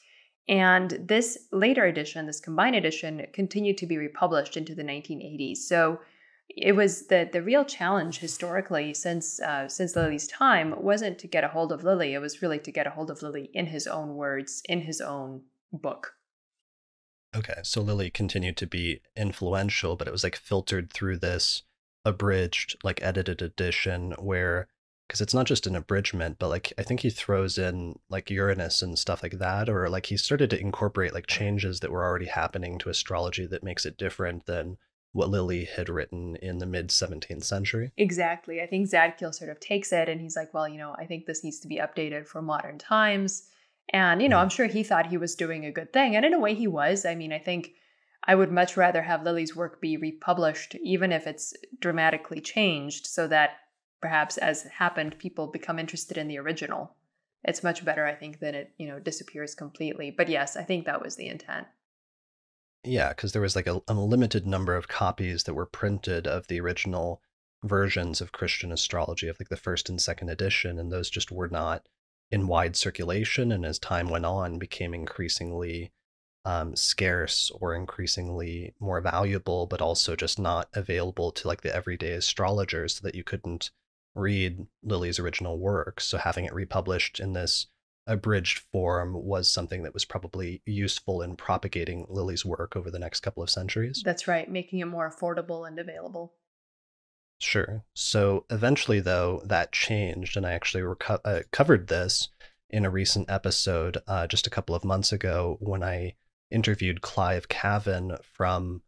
And this later edition, this combined edition, continued to be republished into the nineteen eighties. So it was the, the real challenge historically since uh, since Lilly's time wasn't to get a hold of Lilly. It was really to get a hold of Lilly in his own words, in his own book. Okay, so Lilly continued to be influential, but it was like filtered through this abridged, like edited edition where... Because it's not just an abridgment, but like I think he throws in like Uranus and stuff like that, or like he started to incorporate like changes that were already happening to astrology that makes it different than what Lilly had written in the mid seventeenth century. Exactly. I think Zadkiel sort of takes it and he's like, well, you know, I think this needs to be updated for modern times. And, you know, yeah. I'm sure he thought he was doing a good thing. And in a way he was. I mean, I think I would much rather have Lilly's work be republished, even if it's dramatically changed, so that perhaps, as happened, people become interested in the original. It's much better, I think, than it, you know, disappears completely. But yes, I think that was the intent. Yeah, because there was like a, a limited number of copies that were printed of the original versions of Christian astrology, of like the first and second edition, and those just were not in wide circulation, and as time went on, became increasingly um, scarce or increasingly more valuable, but also just not available to like the everyday astrologers, so that you couldn't read Lilly's original work, so having it republished in this abridged form was something that was probably useful in propagating Lilly's work over the next couple of centuries. That's right, making it more affordable and available. Sure. So eventually, though, that changed, and I actually reco- uh, covered this in a recent episode uh, just a couple of months ago when I interviewed Clive Cavan from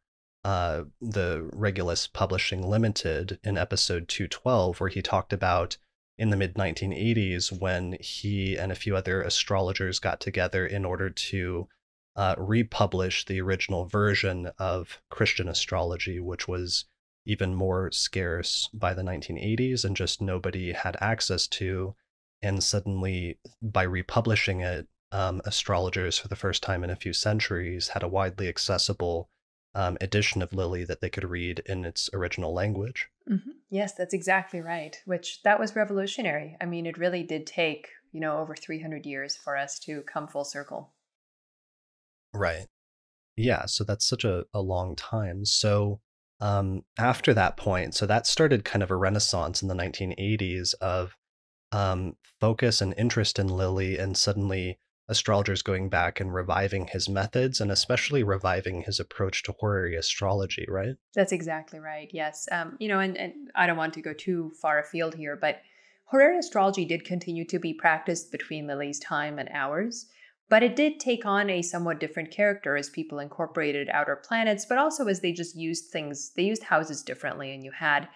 uh, the Regulus Publishing Limited in episode two twelve, where he talked about in the mid nineteen eighties when he and a few other astrologers got together in order to uh, republish the original version of Christian Astrology, which was even more scarce by the nineteen eighties and just nobody had access to. And suddenly, by republishing it, um, astrologers for the first time in a few centuries had a widely accessible um, edition of Lilly that they could read in its original language. Mm-hmm. Yes, that's exactly right, which that was revolutionary. I mean, it really did take, you know, over three hundred years for us to come full circle. Right. Yeah, so that's such a, a long time. So Um, after that point, so that started kind of a renaissance in the nineteen eighties of um, focus and interest in Lilly, and suddenly astrologers going back and reviving his methods, and especially reviving his approach to horary astrology, right? That's exactly right, yes. Um, you know, and, and I don't want to go too far afield here, but horary astrology did continue to be practiced between Lilly's time and ours. But it did take on a somewhat different character as people incorporated outer planets, but also as they just used things, they used houses differently. And you had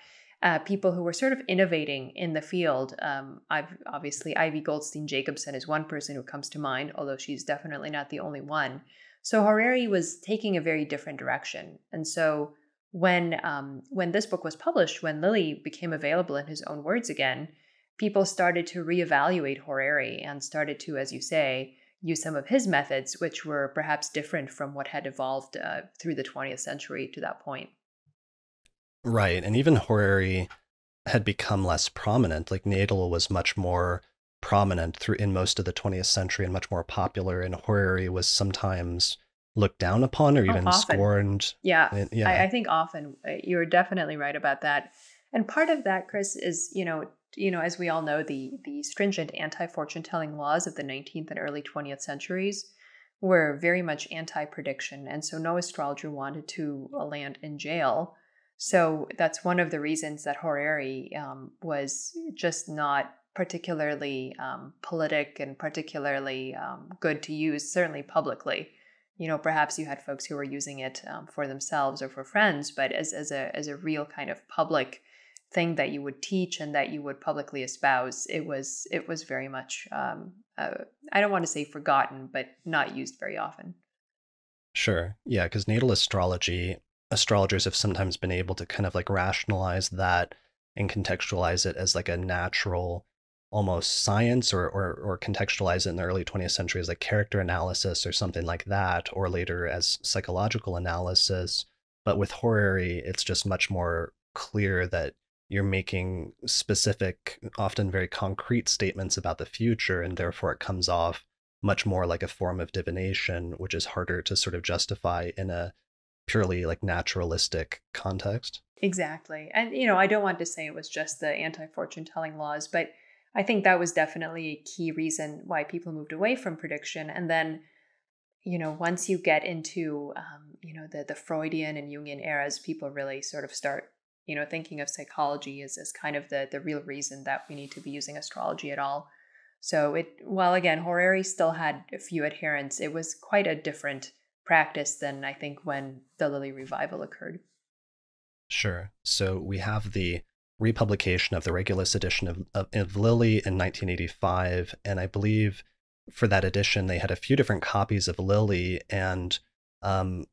uh, people who were sort of innovating in the field. Um, I've obviously, Ivy Goldstein-Jacobson is one person who comes to mind, although she's definitely not the only one. So horary was taking a very different direction. And so when, um, when this book was published, when Lilly became available in his own words again, people started to reevaluate horary and started to, as you say, use some of his methods, which were perhaps different from what had evolved uh, through the twentieth century to that point. Right. And even horary had become less prominent. Like natal was much more prominent through in most of the twentieth century and much more popular. And horary was sometimes looked down upon or even oh, scorned. Yeah, and, yeah. I, I think often. You're definitely right about that. And part of that, Chris, is, you know, you know, as we all know, the the stringent anti-fortune-telling laws of the nineteenth and early twentieth centuries were very much anti-prediction. And so no astrologer wanted to land in jail. So that's one of the reasons that horary um, was just not particularly um, politic and particularly um, good to use, certainly publicly. You know, perhaps you had folks who were using it um, for themselves or for friends, but as as a as a real kind of public thing that you would teach and that you would publicly espouse, it was it was very much, um, uh, I don't want to say forgotten, but not used very often. Sure. Yeah, because natal astrology, astrologers have sometimes been able to kind of like rationalize that and contextualize it as like a natural almost science, or or, or contextualize it in the early twentieth century as like character analysis or something like that, or later as psychological analysis. But with horary, it's just much more clear that you're making specific, often very concrete statements about the future, and therefore it comes off much more like a form of divination, which is harder to sort of justify in a purely like naturalistic context. Exactly. And, you know, I don't want to say it was just the anti-fortune-telling laws, but I think that was definitely a key reason why people moved away from prediction. And then, you know, once you get into, um, you know, the, the Freudian and Jungian eras, people really sort of start, you know, thinking of psychology as, as kind of the, the real reason that we need to be using astrology at all. So it, while again, horary still had a few adherents, it was quite a different practice than I think when the Lilly revival occurred. Sure. So we have the republication of the Regulus edition of, of, of Lilly in nineteen eighty-five. And I believe for that edition, they had a few different copies of Lilly, and um,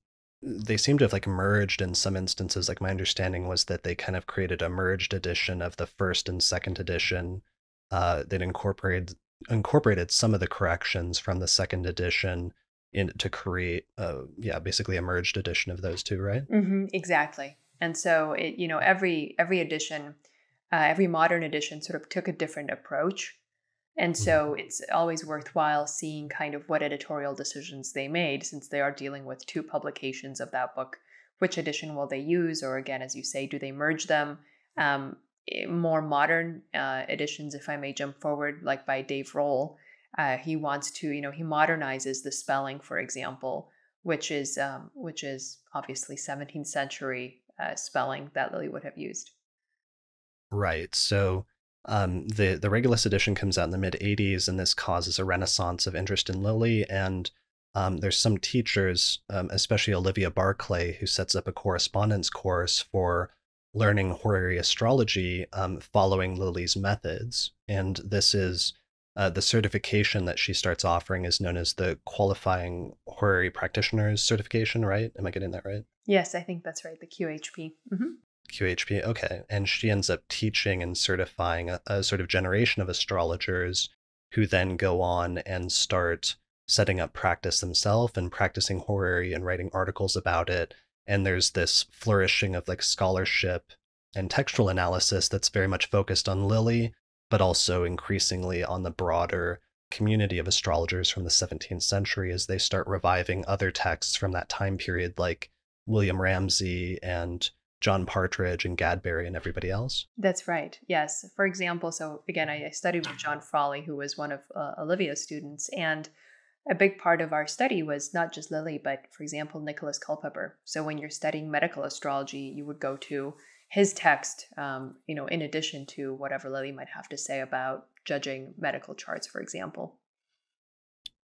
they seem to have like merged in some instances. Like my understanding was that they kind of created a merged edition of the first and second edition uh, that incorporated incorporated some of the corrections from the second edition in to create, uh, yeah, basically a merged edition of those two, right? Mm-hmm, exactly. And so it, you know, every every edition, uh, every modern edition, sort of took a different approach. And so it's always worthwhile seeing kind of what editorial decisions they made, since they are dealing with two publications of that book. Which edition will they use? Or again, as you say, do they merge them? Um, more modern uh, editions, if I may jump forward, like by Dave Roll, uh, he wants to, you know, he modernizes the spelling, for example, which is um, which is obviously seventeenth century uh, spelling that Lilly would have used. Right. So um, the the Regulus edition comes out in the mid eighties, and this causes a renaissance of interest in Lilly. And um, there's some teachers, um, especially Olivia Barclay, who sets up a correspondence course for learning horary astrology um, following Lilly's methods. And this is uh, the certification that she starts offering is known as the Qualifying Horary Practitioners Certification, right? Am I getting that right? Yes, I think that's right. The Q H P. Mm-hmm. Q H P, okay. And she ends up teaching and certifying a, a sort of generation of astrologers who then go on and start setting up practice themselves and practicing horary and writing articles about it. And there's this flourishing of like scholarship and textual analysis that's very much focused on Lilly, but also increasingly on the broader community of astrologers from the seventeenth century as they start reviving other texts from that time period, like William Ramsey and John Partridge and Gadbury and everybody else. That's right. Yes. For example, so again, I studied with John Frawley, who was one of uh, Olivia's students, and a big part of our study was not just Lilly, but, for example, Nicholas Culpepper. So when you're studying medical astrology, you would go to his text, um, you know, in addition to whatever Lilly might have to say about judging medical charts, for example.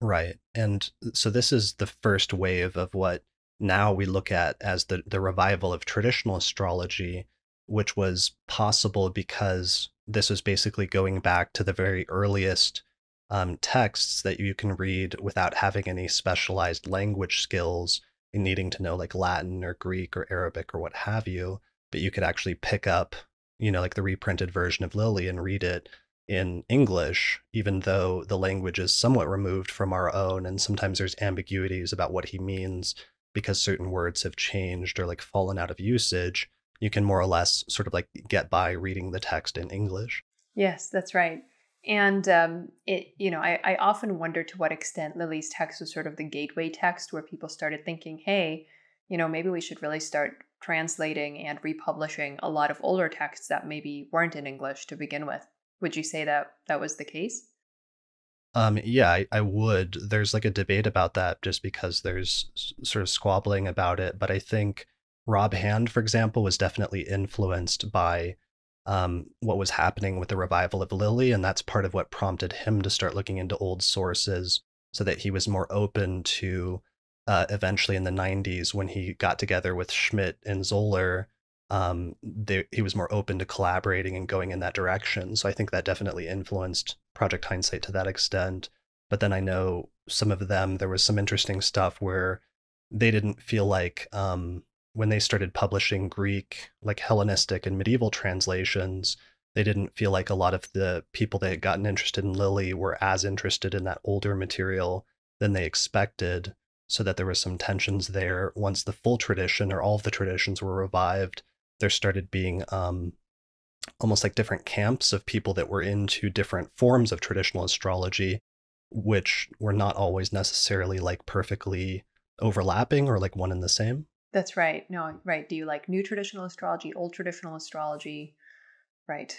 Right. And so this is the first wave of what now we look at as the, the revival of traditional astrology, which was possible because this was basically going back to the very earliest Um, texts that you can read without having any specialized language skills and needing to know like Latin or Greek or Arabic or what have you, but you could actually pick up, you know, like the reprinted version of Lilly and read it in English, even though the language is somewhat removed from our own. And sometimes there's ambiguities about what he means because certain words have changed or like fallen out of usage. You can more or less sort of like get by reading the text in English. Yes, that's right. And, um, it, you know, I, I often wonder to what extent Lilly's text was sort of the gateway text where people started thinking, hey, you know, maybe we should really start translating and republishing a lot of older texts that maybe weren't in English to begin with. Would you say that that was the case? Um, yeah, I, I would. There's like a debate about that just because there's sort of squabbling about it. But I think Rob Hand, for example, was definitely influenced by Um, what was happening with the revival of Lilly, and that's part of what prompted him to start looking into old sources so that he was more open to uh, eventually in the nineties when he got together with Schmidt and Zoller, um, they, he was more open to collaborating and going in that direction. So I think that definitely influenced Project Hindsight to that extent. But then I know some of them, there was some interesting stuff where they didn't feel like um, when they started publishing Greek, like Hellenistic and medieval translations, they didn't feel like a lot of the people that had gotten interested in Lilly were as interested in that older material than they expected, so that there were some tensions there. Once the full tradition or all of the traditions were revived, there started being um, almost like different camps of people that were into different forms of traditional astrology, which were not always necessarily like perfectly overlapping or like one and the same. That's right. No, right. Do you like new traditional astrology, old traditional astrology? Right.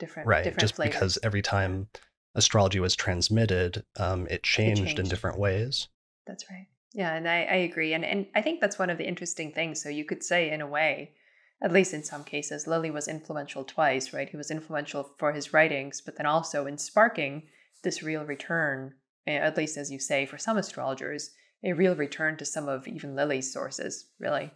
Different. Right. Different Just flavors. Because every time astrology was transmitted, um, it changed, it changed in different ways. That's right. Yeah. And I, I agree. And, and I think that's one of the interesting things. So you could say, in a way, at least in some cases, Lilly was influential twice, right? He was influential for his writings, but then also in sparking this real return, at least as you say, for some astrologers, a real return to some of even Lilly's sources, really.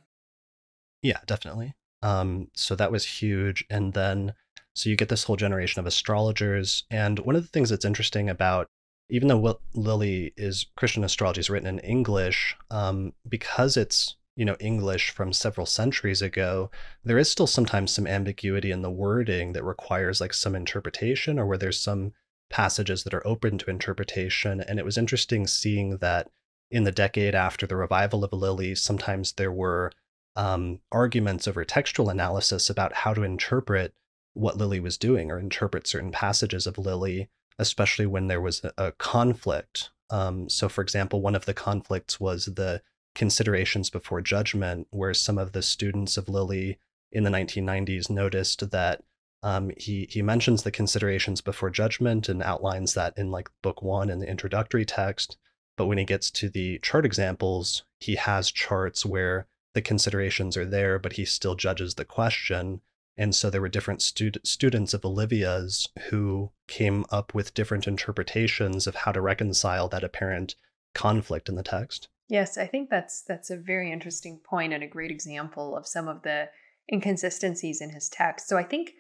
Yeah, definitely. Um, so that was huge. And then, so you get this whole generation of astrologers. And one of the things that's interesting about, even though Lilly is, Christian astrology is written in English, um, because it's, you know, English from several centuries ago, there is still sometimes some ambiguity in the wording that requires like some interpretation, or where there's some passages that are open to interpretation. And it was interesting seeing that in the decade after the revival of Lilly, sometimes there were um, arguments over textual analysis about how to interpret what Lilly was doing or interpret certain passages of Lilly, especially when there was a conflict. Um, so, for example, one of the conflicts was the considerations before judgment, where some of the students of Lilly in the nineteen nineties noticed that Um, he, he mentions the considerations before judgment and outlines that in like book one and in the introductory text. But when he gets to the chart examples, he has charts where the considerations are there, but he still judges the question. And so there were different stud students of Olivia's who came up with different interpretations of how to reconcile that apparent conflict in the text. Yes, I think that's that's a very interesting point and a great example of some of the inconsistencies in his text. So I think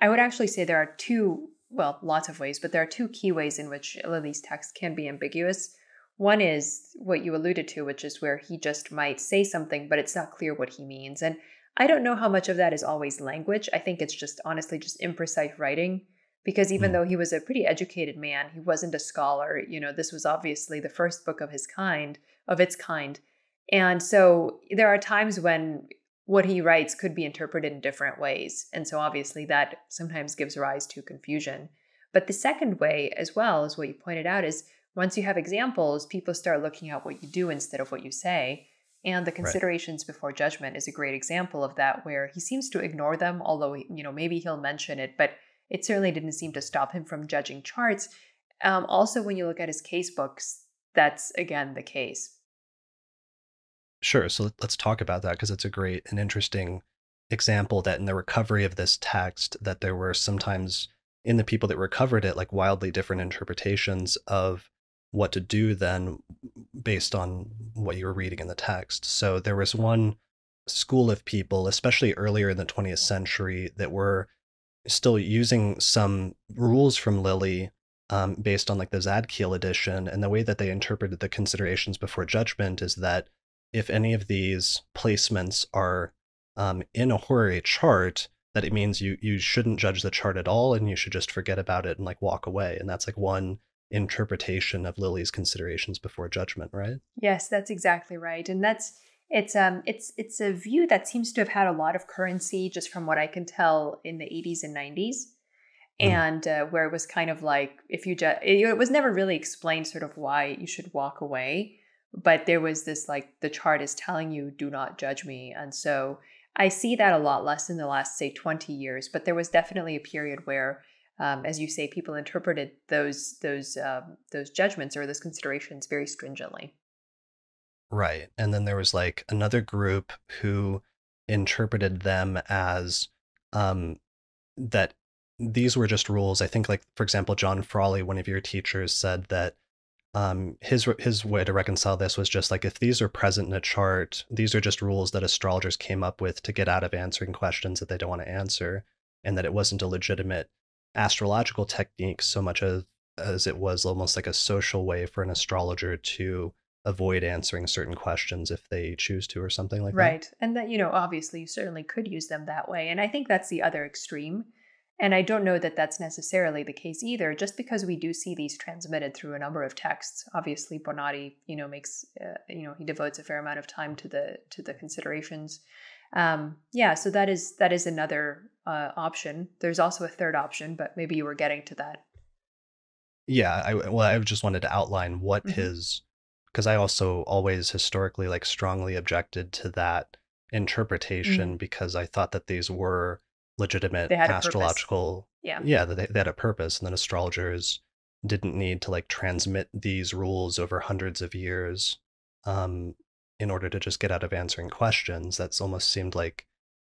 I would actually say there are two, well, lots of ways, but there are two key ways in which Lilly's text can be ambiguous. One is what you alluded to, which is where he just might say something, but it's not clear what he means. And I don't know how much of that is always language. I think it's just honestly just imprecise writing, because even mm. though he was a pretty educated man, he wasn't a scholar. You know, this was obviously the first book of his kind, of its kind. And so there are times when what he writes could be interpreted in different ways. And so obviously that sometimes gives rise to confusion. But the second way as well is what you pointed out is once you have examples, people start looking at what you do instead of what you say. And the considerations right. before judgment is a great example of that, where he seems to ignore them, although, you know, maybe he'll mention it, but it certainly didn't seem to stop him from judging charts. Um, also, when you look at his case books, that's, again, the case. Sure. So let's talk about that, because it's a great and interesting example that in the recovery of this text, that there were sometimes in the people that recovered it, like wildly different interpretations of what to do then based on what you were reading in the text. So there was one school of people, especially earlier in the twentieth century, that were still using some rules from Lilly um, based on like the Zadkiel edition. And the way that they interpreted the considerations before judgment is that if any of these placements are um, in a horary chart, that it means you you shouldn't judge the chart at all and you should just forget about it and like walk away. And that's like one interpretation of Lilly's considerations before judgment, right? Yes, that's exactly right. And that's it's um it's it's a view that seems to have had a lot of currency, just from what I can tell, in the eighties and nineties, mm. and uh, where it was kind of like if you ju- it, it was never really explained sort of why you should walk away, but there was this like the chart is telling you do not judge me. And so I see that a lot less in the last say twenty years, but there was definitely a period where Um, as you say, people interpreted those those um, those judgments or those considerations very stringently. Right. And then there was like another group who interpreted them as um, that these were just rules. I think, like, for example, John Frawley, one of your teachers, said that um, his his way to reconcile this was just like, if these are present in a chart, these are just rules that astrologers came up with to get out of answering questions that they don't want to answer, and that it wasn't a legitimate astrological technique so much as, as it was almost like a social way for an astrologer to avoid answering certain questions if they choose to or something like that. Right. And that, you know, obviously you certainly could use them that way. And I think that's the other extreme. And I don't know that that's necessarily the case either, just because we do see these transmitted through a number of texts. Obviously, Bonatti, you know, makes, uh, you know, he devotes a fair amount of time to the, to the considerations. Um, yeah, so that is, that is another uh, option. There's also a third option, but maybe you were getting to that. Yeah, I, well, I just wanted to outline what mm-hmm. his, because I also always historically like strongly objected to that interpretation, mm-hmm. because I thought that these were legitimate astrological, yeah, yeah, they, they had a purpose, and then astrologers didn't need to like transmit these rules over hundreds of years um, in order to just get out of answering questions. That's almost seemed like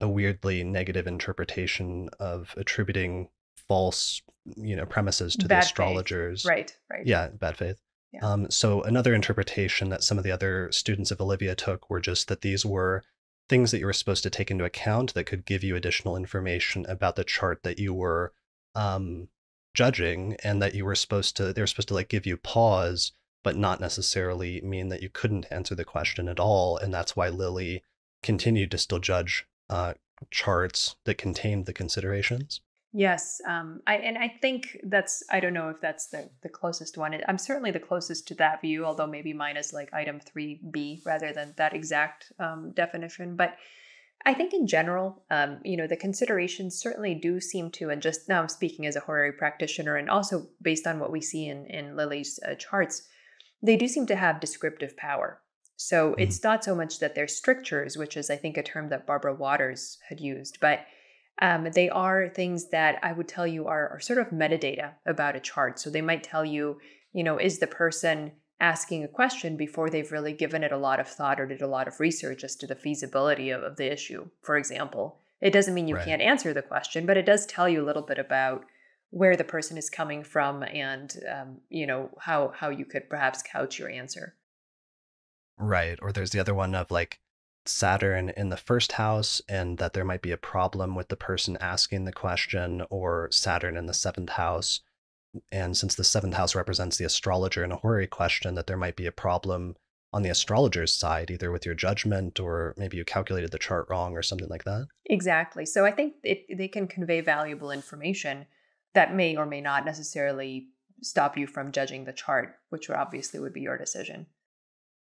a weirdly negative interpretation of attributing false, you know, premises to bad the astrologers. Faith. Right, right. Yeah, bad faith. Yeah. Um, so another interpretation that some of the other students of Olivia took were just that these were things that you were supposed to take into account that could give you additional information about the chart that you were um, judging, and that you were supposed to, they were supposed to like give you pause, but not necessarily mean that you couldn't answer the question at all. And that's why Lilly continued to still judge uh, charts that contained the considerations. Yes. Um, I, and I think that's, I don't know if that's the, the closest one. I'm certainly the closest to that view, although maybe mine is like item three B rather than that exact um, definition. But I think in general, um, you know, the considerations certainly do seem to, and just now I'm speaking as a horary practitioner and also based on what we see in, in Lilly's uh, charts, they do seem to have descriptive power. So mm. it's not so much that they're strictures, which is, I think, a term that Barbara Waters had used, but Um, they are things that I would tell you are, are sort of metadata about a chart. So they might tell you, you know, is the person asking a question before they've really given it a lot of thought or did a lot of research as to the feasibility of, of the issue, for example. It doesn't mean you right. can't answer the question, but it does tell you a little bit about where the person is coming from and, um, you know, how, how you could perhaps couch your answer. Right. Or there's the other one of like Saturn in the first house and that there might be a problem with the person asking the question, or Saturn in the seventh house. And since the seventh house represents the astrologer in a horary question, that there might be a problem on the astrologer's side, either with your judgment or maybe you calculated the chart wrong or something like that. Exactly. So I think it, they can convey valuable information that may or may not necessarily stop you from judging the chart, which would obviously would be your decision.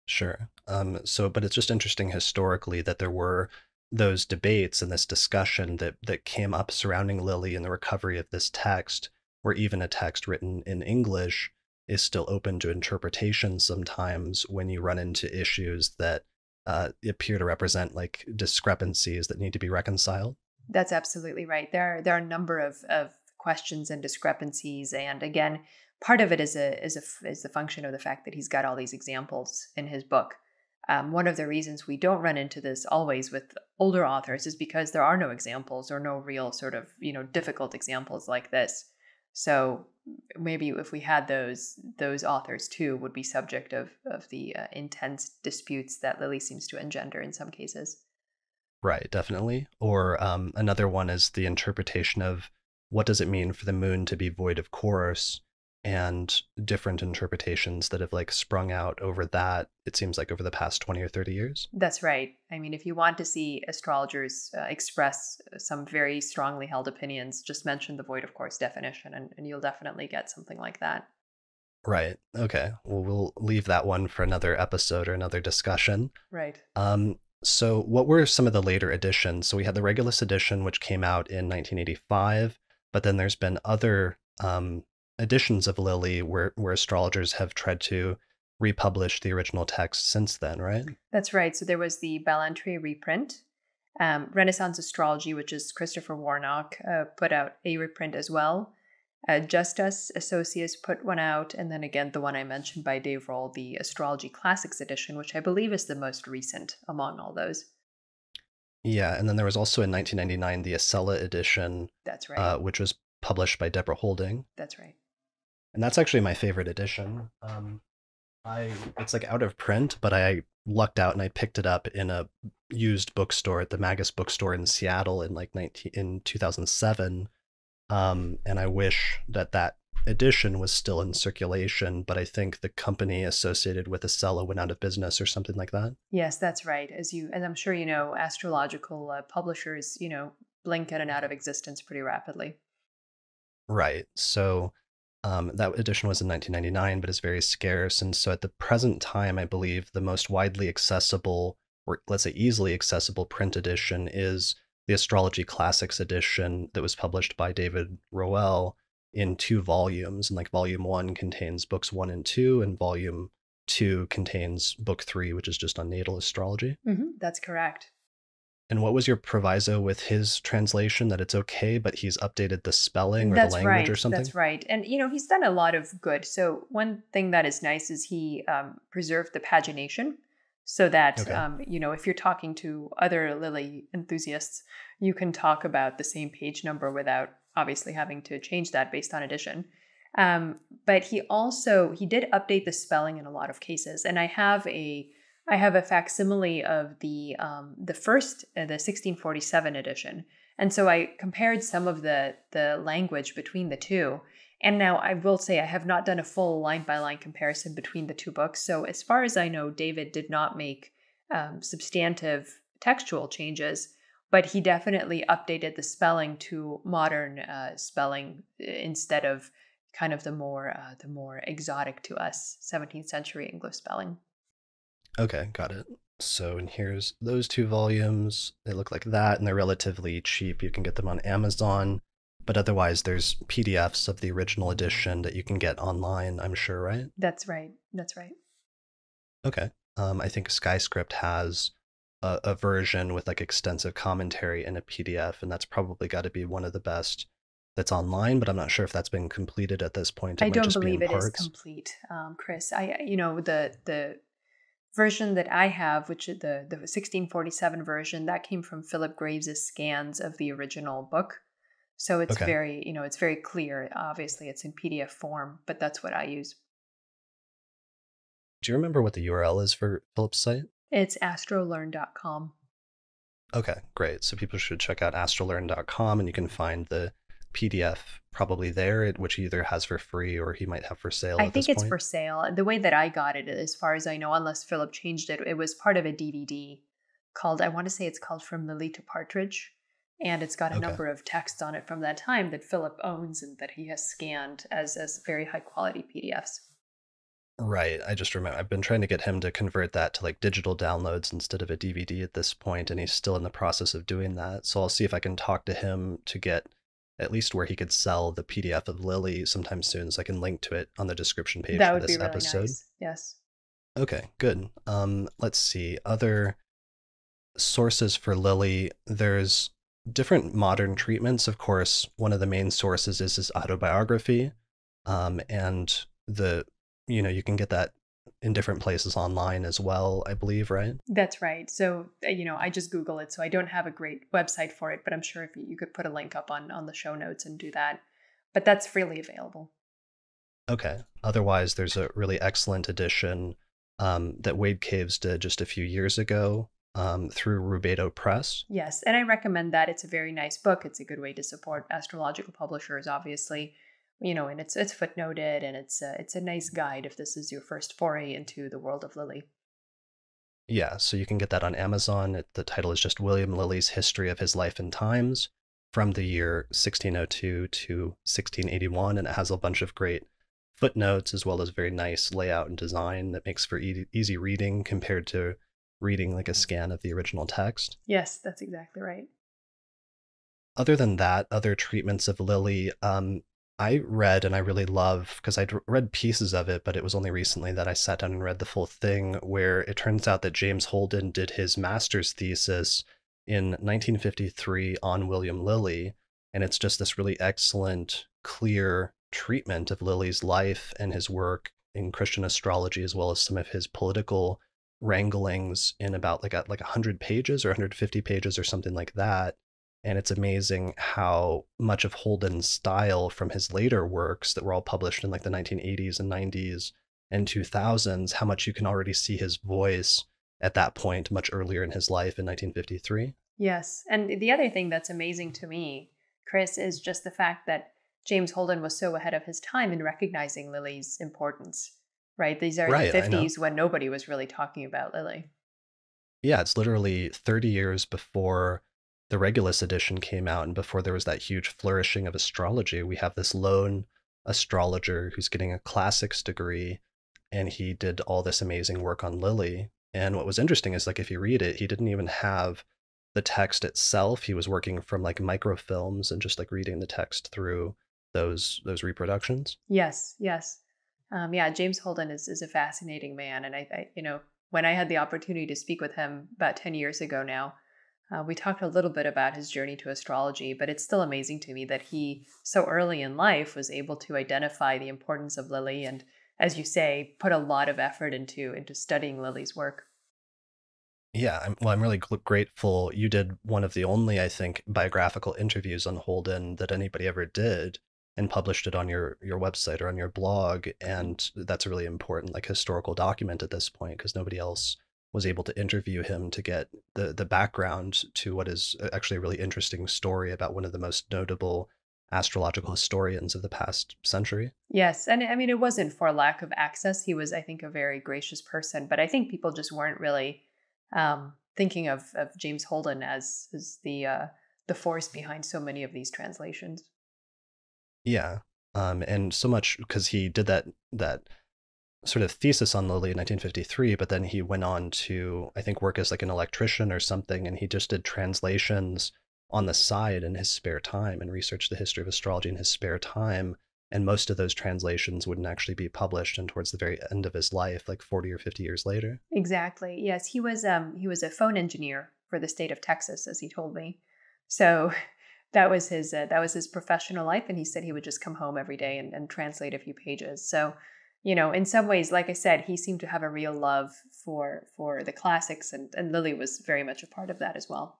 Sure. Um, so, but it's just interesting historically that there were those debates and this discussion that that came up surrounding Lilly and the recovery of this text, where even a text written in English is still open to interpretation sometimes when you run into issues that uh, appear to represent like discrepancies that need to be reconciled. That's absolutely right. There are, there are a number of, of questions and discrepancies. And again, part of it is a is a is the function of the fact that he's got all these examples in his book. Um, one of the reasons we don't run into this always with older authors is because there are no examples or no real sort of, you know, difficult examples like this. So maybe if we had those, those authors too would be subject of of the uh, intense disputes that Lilly seems to engender in some cases. Right, definitely. Or um, another one is the interpretation of what does it mean for the moon to be void of course, and different interpretations that have like sprung out over that, it seems like over the past twenty or thirty years. That's right. I mean, if you want to see astrologers uh, express some very strongly held opinions, just mention the void of course definition and, and you'll definitely get something like that. Right. Okay. Well, we'll leave that one for another episode or another discussion. Right. Um. So what were some of the later editions? So we had the Regulus edition, which came out in nineteen eighty-five, but then there's been other um. editions of Lilly where, where astrologers have tried to republish the original text since then, right? That's right. So there was the Ballantrae reprint. Um, Renaissance Astrology, which is Christopher Warnock, uh, put out a reprint as well. Uh, Justus Associates put one out. And then again, the one I mentioned by Dave Roll, the Astrology Classics edition, which I believe is the most recent among all those. Yeah. And then there was also in nineteen ninety-nine, the Acela edition. That's right. Uh, which was published by Deborah Holding. That's right. And that's actually my favorite edition. Um, I it's like out of print, but I lucked out and I picked it up in a used bookstore at the Magus bookstore in Seattle in like nineteen in two thousand seven. Um, and I wish that that edition was still in circulation, but I think the company associated with Acela went out of business or something like that. Yes, that's right. As you as I'm sure you know, astrological uh, publishers, you know, blink in and out of existence pretty rapidly. Right. So. Um, that edition was in nineteen ninety-nine, but is very scarce. And so at the present time, I believe the most widely accessible, or let's say easily accessible print edition is the Astrology Classics edition that was published by David Rowell in two volumes. And like volume one contains books one and two, and volume two contains book three, which is just on natal astrology. Mm-hmm, that's correct. And what was your proviso with his translation, that it's okay, but he's updated the spelling or that's the language right, or something? That's right. And, you know, he's done a lot of good. So one thing that is nice is he um, preserved the pagination so that, okay. um, you know, if you're talking to other Lilly enthusiasts, you can talk about the same page number without obviously having to change that based on edition. Um, but he also, he did update the spelling in a lot of cases. And I have a... I have a facsimile of the um, the first, uh, the sixteen forty-seven edition. And so I compared some of the, the language between the two. And now I will say I have not done a full line-by-line comparison between the two books. So as far as I know, David did not make um, substantive textual changes, but he definitely updated the spelling to modern uh, spelling instead of kind of the more uh, the more exotic to us seventeenth century English spelling. Okay, got it. So, and here's those two volumes. They look like that, and they're relatively cheap. You can get them on Amazon, but otherwise there's P D Fs of the original edition that you can get online, I'm sure, right? That's right. That's right. Okay. Um, I think Skyscript has a, a version with like extensive commentary in a P D F, and that's probably got to be one of the best that's online, but I'm not sure if that's been completed at this point. It I don't believe be it parts. is complete, um, Chris. I, you know, the the version that I have, which is the, the sixteen forty-seven version, that came from Philip Graves's scans of the original book. So it's okay. very, you know, it's very clear. Obviously, it's in P D F form, but that's what I use. Do you remember what the U R L is for Philip's site? It's astrolearn dot com. Okay, great. So people should check out astrolearn dot com, and you can find the P D F probably there, which he either has for free or he might have for sale. I think it's for sale. The way that I got it, as far as I know, unless Philip changed it, it was part of a D V D called, I want to say it's called From Lily to Partridge. And it's got a okay. number of texts on it from that time that Philip owns and that he has scanned as, as very high quality P D Fs. Right. I just remember I've been trying to get him to convert that to like digital downloads instead of a D V D at this point, and he's still in the process of doing that. So I'll see if I can talk to him to get at least where he could sell the P D F of Lily sometime soon, so I can link to it on the description page that for would this be really episode. Nice. Yes. Okay, good. Um, let's see. Other sources for Lily. There's different modern treatments. Of course, one of the main sources is his autobiography. Um, and the, you know, you can get that in different places online as well, I believe, right? That's right. So, you know, I just Google it, so I don't have a great website for it, but I'm sure if you could put a link up on, on the show notes and do that. But that's freely available. Okay. Otherwise, there's a really excellent edition um, that Wade Caves did just a few years ago um, through Rubedo Press. Yes. And I recommend that. It's a very nice book. It's a good way to support astrological publishers, obviously. You know, and it's it's footnoted, and it's a, it's a nice guide if this is your first foray into the world of Lilly. Yeah, so you can get that on Amazon. It, the title is just William Lilly's History of His Life and Times from the year sixteen oh two to sixteen eighty-one, and it has a bunch of great footnotes as well as very nice layout and design that makes for e easy reading compared to reading like a scan of the original text. Yes, that's exactly right. Other than that, other treatments of Lilly. Um, I read, and I really love, because I'd read pieces of it, but it was only recently that I sat down and read the full thing, where it turns out that James Holden did his master's thesis in nineteen fifty-three on William Lilly, and it's just this really excellent, clear treatment of Lilly's life and his work in Christian astrology, as well as some of his political wranglings in about like a, like one hundred pages or one hundred fifty pages or something like that. And it's amazing how much of Holden's style from his later works that were all published in like the nineteen eighties and nineties and two thousands, how much you can already see his voice at that point much earlier in his life in nineteen fifty-three. Yes. And the other thing that's amazing to me, Chris, is just the fact that James Holden was so ahead of his time in recognizing Lilly's importance, right? These are right, the fifties when nobody was really talking about Lilly. Yeah, it's literally thirty years before the Regulus edition came out, and before there was that huge flourishing of astrology, we have this lone astrologer who's getting a classics degree, and he did all this amazing work on Lilly. And what was interesting is, like, if you read it, he didn't even have the text itself. He was working from like microfilms and just like reading the text through those those reproductions. Yes, yes, um, yeah. James Holden is is a fascinating man, and I, I, you know, when I had the opportunity to speak with him about ten years ago now. Uh, we talked a little bit about his journey to astrology, but it's still amazing to me that he, so early in life, was able to identify the importance of Lilly and, as you say, put a lot of effort into, into studying Lilly's work. Yeah, I'm, well, I'm really grateful. You did one of the only, I think, biographical interviews on Holden that anybody ever did, and published it on your, your website or on your blog. And that's a really important like historical document at this point, because nobody else was able to interview him to get the, the background to what is actually a really interesting story about one of the most notable astrological historians of the past century. Yes. And I mean, it wasn't for lack of access. He was, I think, a very gracious person, but I think people just weren't really um, thinking of, of James Holden as, as the, uh, the force behind so many of these translations. Yeah. Um, and so much because he did that, that sort of thesis on Lilly in nineteen fifty-three, but then he went on to, I think, work as like an electrician or something, and he just did translations on the side in his spare time and researched the history of astrology in his spare time. And most of those translations wouldn't actually be published, and towards the very end of his life, like forty or fifty years later. Exactly. Yes. He was, um, he was a phone engineer for the state of Texas, as he told me. So that was his, uh, that was his professional life. And he said he would just come home every day and, and translate a few pages. So, you know, in some ways, like I said, he seemed to have a real love for, for the classics, and, and Lilly was very much a part of that as well.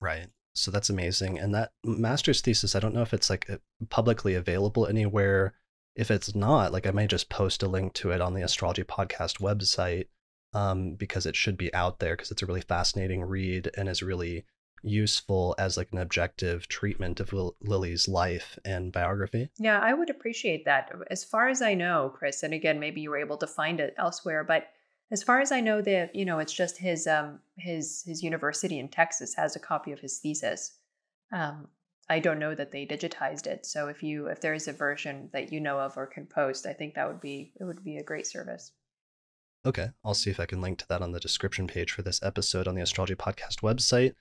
Right. So that's amazing. And that master's thesis, I don't know if it's like publicly available anywhere. If it's not, like I may just post a link to it on the Astrology Podcast website, um, because it should be out there, because it's a really fascinating read and is really useful as like an objective treatment of Lilly's life and biography. Yeah, I would appreciate that. As far as I know, Chris, and again, maybe you were able to find it elsewhere, but as far as I know, that, you know, it's just his um his his university in Texas has a copy of his thesis. Um, I don't know that they digitized it. So if you if there is a version that you know of or can post, I think that would be it would be a great service. Okay, I'll see if I can link to that on the description page for this episode on the Astrology Podcast website.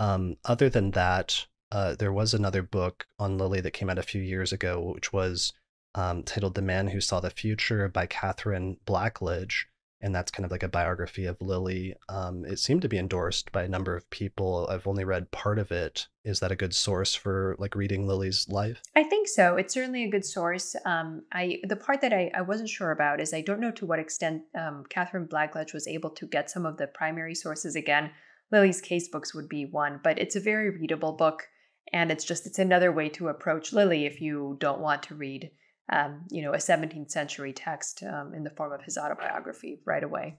Um, other than that, uh, there was another book on Lilly that came out a few years ago, which was um, titled "The Man Who Saw the Future" by Catherine Blackledge. And that's kind of like a biography of Lilly. Um, it seemed to be endorsed by a number of people. I've only read part of it. Is that a good source for like reading Lilly's life? I think so. It's certainly a good source. Um, I the part that I, I wasn't sure about is I don't know to what extent um, Catherine Blackledge was able to get some of the primary sources. Again, Lilly's case books would be one, but it's a very readable book. And it's just, it's another way to approach Lilly if you don't want to read Um, you know, a seventeenth century text um, in the form of his autobiography right away.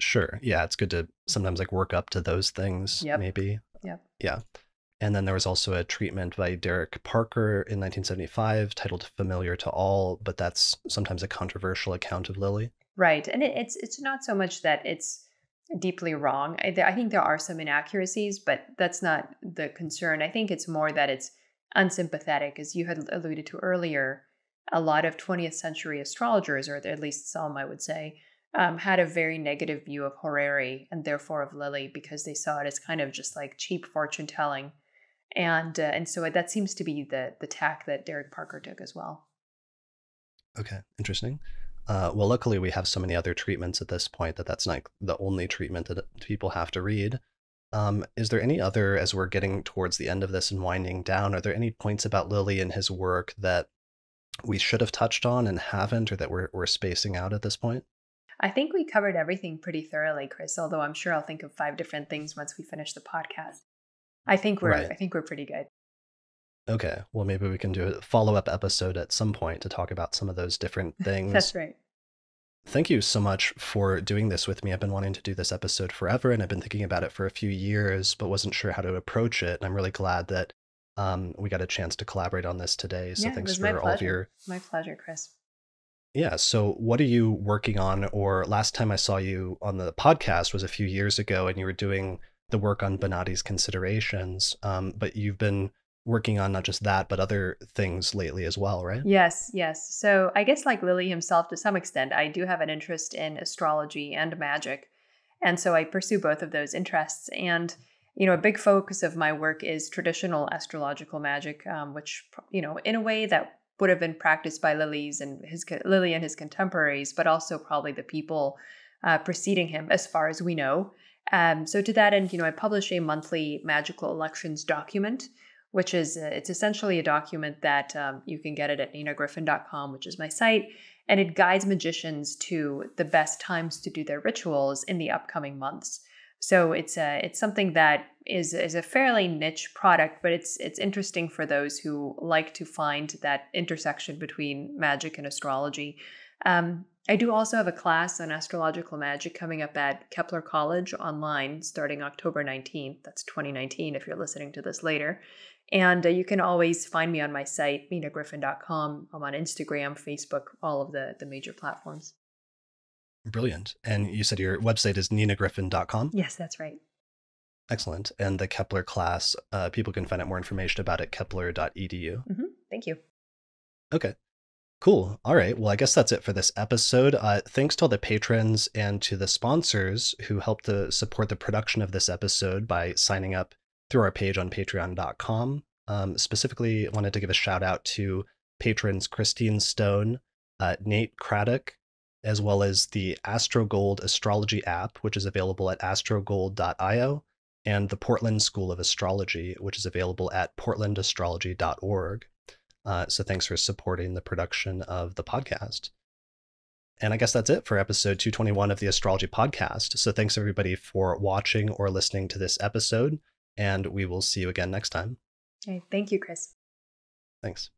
Sure. Yeah. It's good to sometimes like work up to those things, yep. maybe. Yeah. Yeah. And then there was also a treatment by Derek Parker in nineteen seventy-five titled Familiar to All, but that's sometimes a controversial account of Lilly. Right. And it, it's, it's not so much that it's deeply wrong. I, I think there are some inaccuracies, but that's not the concern. I think it's more that it's unsympathetic, as you had alluded to earlier. A lot of twentieth century astrologers, or at least some, I would say, um, had a very negative view of horary and therefore of Lilly, because they saw it as kind of just like cheap fortune telling. And uh, and so that seems to be the, the tack that Derek Parker took as well. Okay, interesting. Uh, well, luckily we have so many other treatments at this point that that's not the only treatment that people have to read. Um, is there any other, as we're getting towards the end of this and winding down, are there any points about Lilly and his work that we should have touched on and haven't, or that we're, we're spacing out at this point? I think we covered everything pretty thoroughly, Chris, although I'm sure I'll think of five different things once we finish the podcast. I think we're, right. I think we're pretty good. Okay. Well, maybe we can do a follow-up episode at some point to talk about some of those different things. That's right. Thank you so much for doing this with me. I've been wanting to do this episode forever, and I've been thinking about it for a few years, but wasn't sure how to approach it. And I'm really glad that Um, we got a chance to collaborate on this today. So yeah, thanks for all of your... My pleasure, Chris. Yeah. So what are you working on? Or last time I saw you on the podcast was a few years ago, and you were doing the work on Bonatti's considerations. Um, but you've been working on not just that, but other things lately as well, right? Yes. Yes. So I guess like Lilly himself, to some extent, I do have an interest in astrology and magic. And so I pursue both of those interests. And you know, a big focus of my work is traditional astrological magic, um, which, you know, in a way that would have been practiced by Lilly's and his Lilly and his contemporaries, but also probably the people uh, preceding him, as far as we know. Um, so to that end, you know, I publish a monthly magical elections document, which is uh, it's essentially a document that um, you can get it at nina gryphon dot com, which is my site, and it guides magicians to the best times to do their rituals in the upcoming months. So it's a, it's something that is is a fairly niche product, but it's it's interesting for those who like to find that intersection between magic and astrology. Um, I do also have a class on astrological magic coming up at Kepler College online starting October nineteenth. That's twenty nineteen if you're listening to this later. And uh, you can always find me on my site, nina gryphon dot com. I'm on Instagram, Facebook, all of the the major platforms. Brilliant. And you said your website is nina gryphon dot com? Yes, that's right. Excellent. And the Kepler class, uh, people can find out more information about it at kepler dot e d u. Mm-hmm. Thank you. Okay, cool. All right. Well, I guess that's it for this episode. Uh, thanks to all the patrons and to the sponsors who helped to support the production of this episode by signing up through our page on patreon dot com. Um, specifically, I wanted to give a shout out to patrons Christine Stone, uh, Nate Craddock, as well as the AstroGold Astrology app, which is available at astrogold dot i o, and the Portland School of Astrology, which is available at portland astrology dot org. Uh, so thanks for supporting the production of the podcast. And I guess that's it for episode two twenty-one of the Astrology Podcast. So thanks everybody for watching or listening to this episode, and we will see you again next time. Okay, thank you, Chris. Thanks.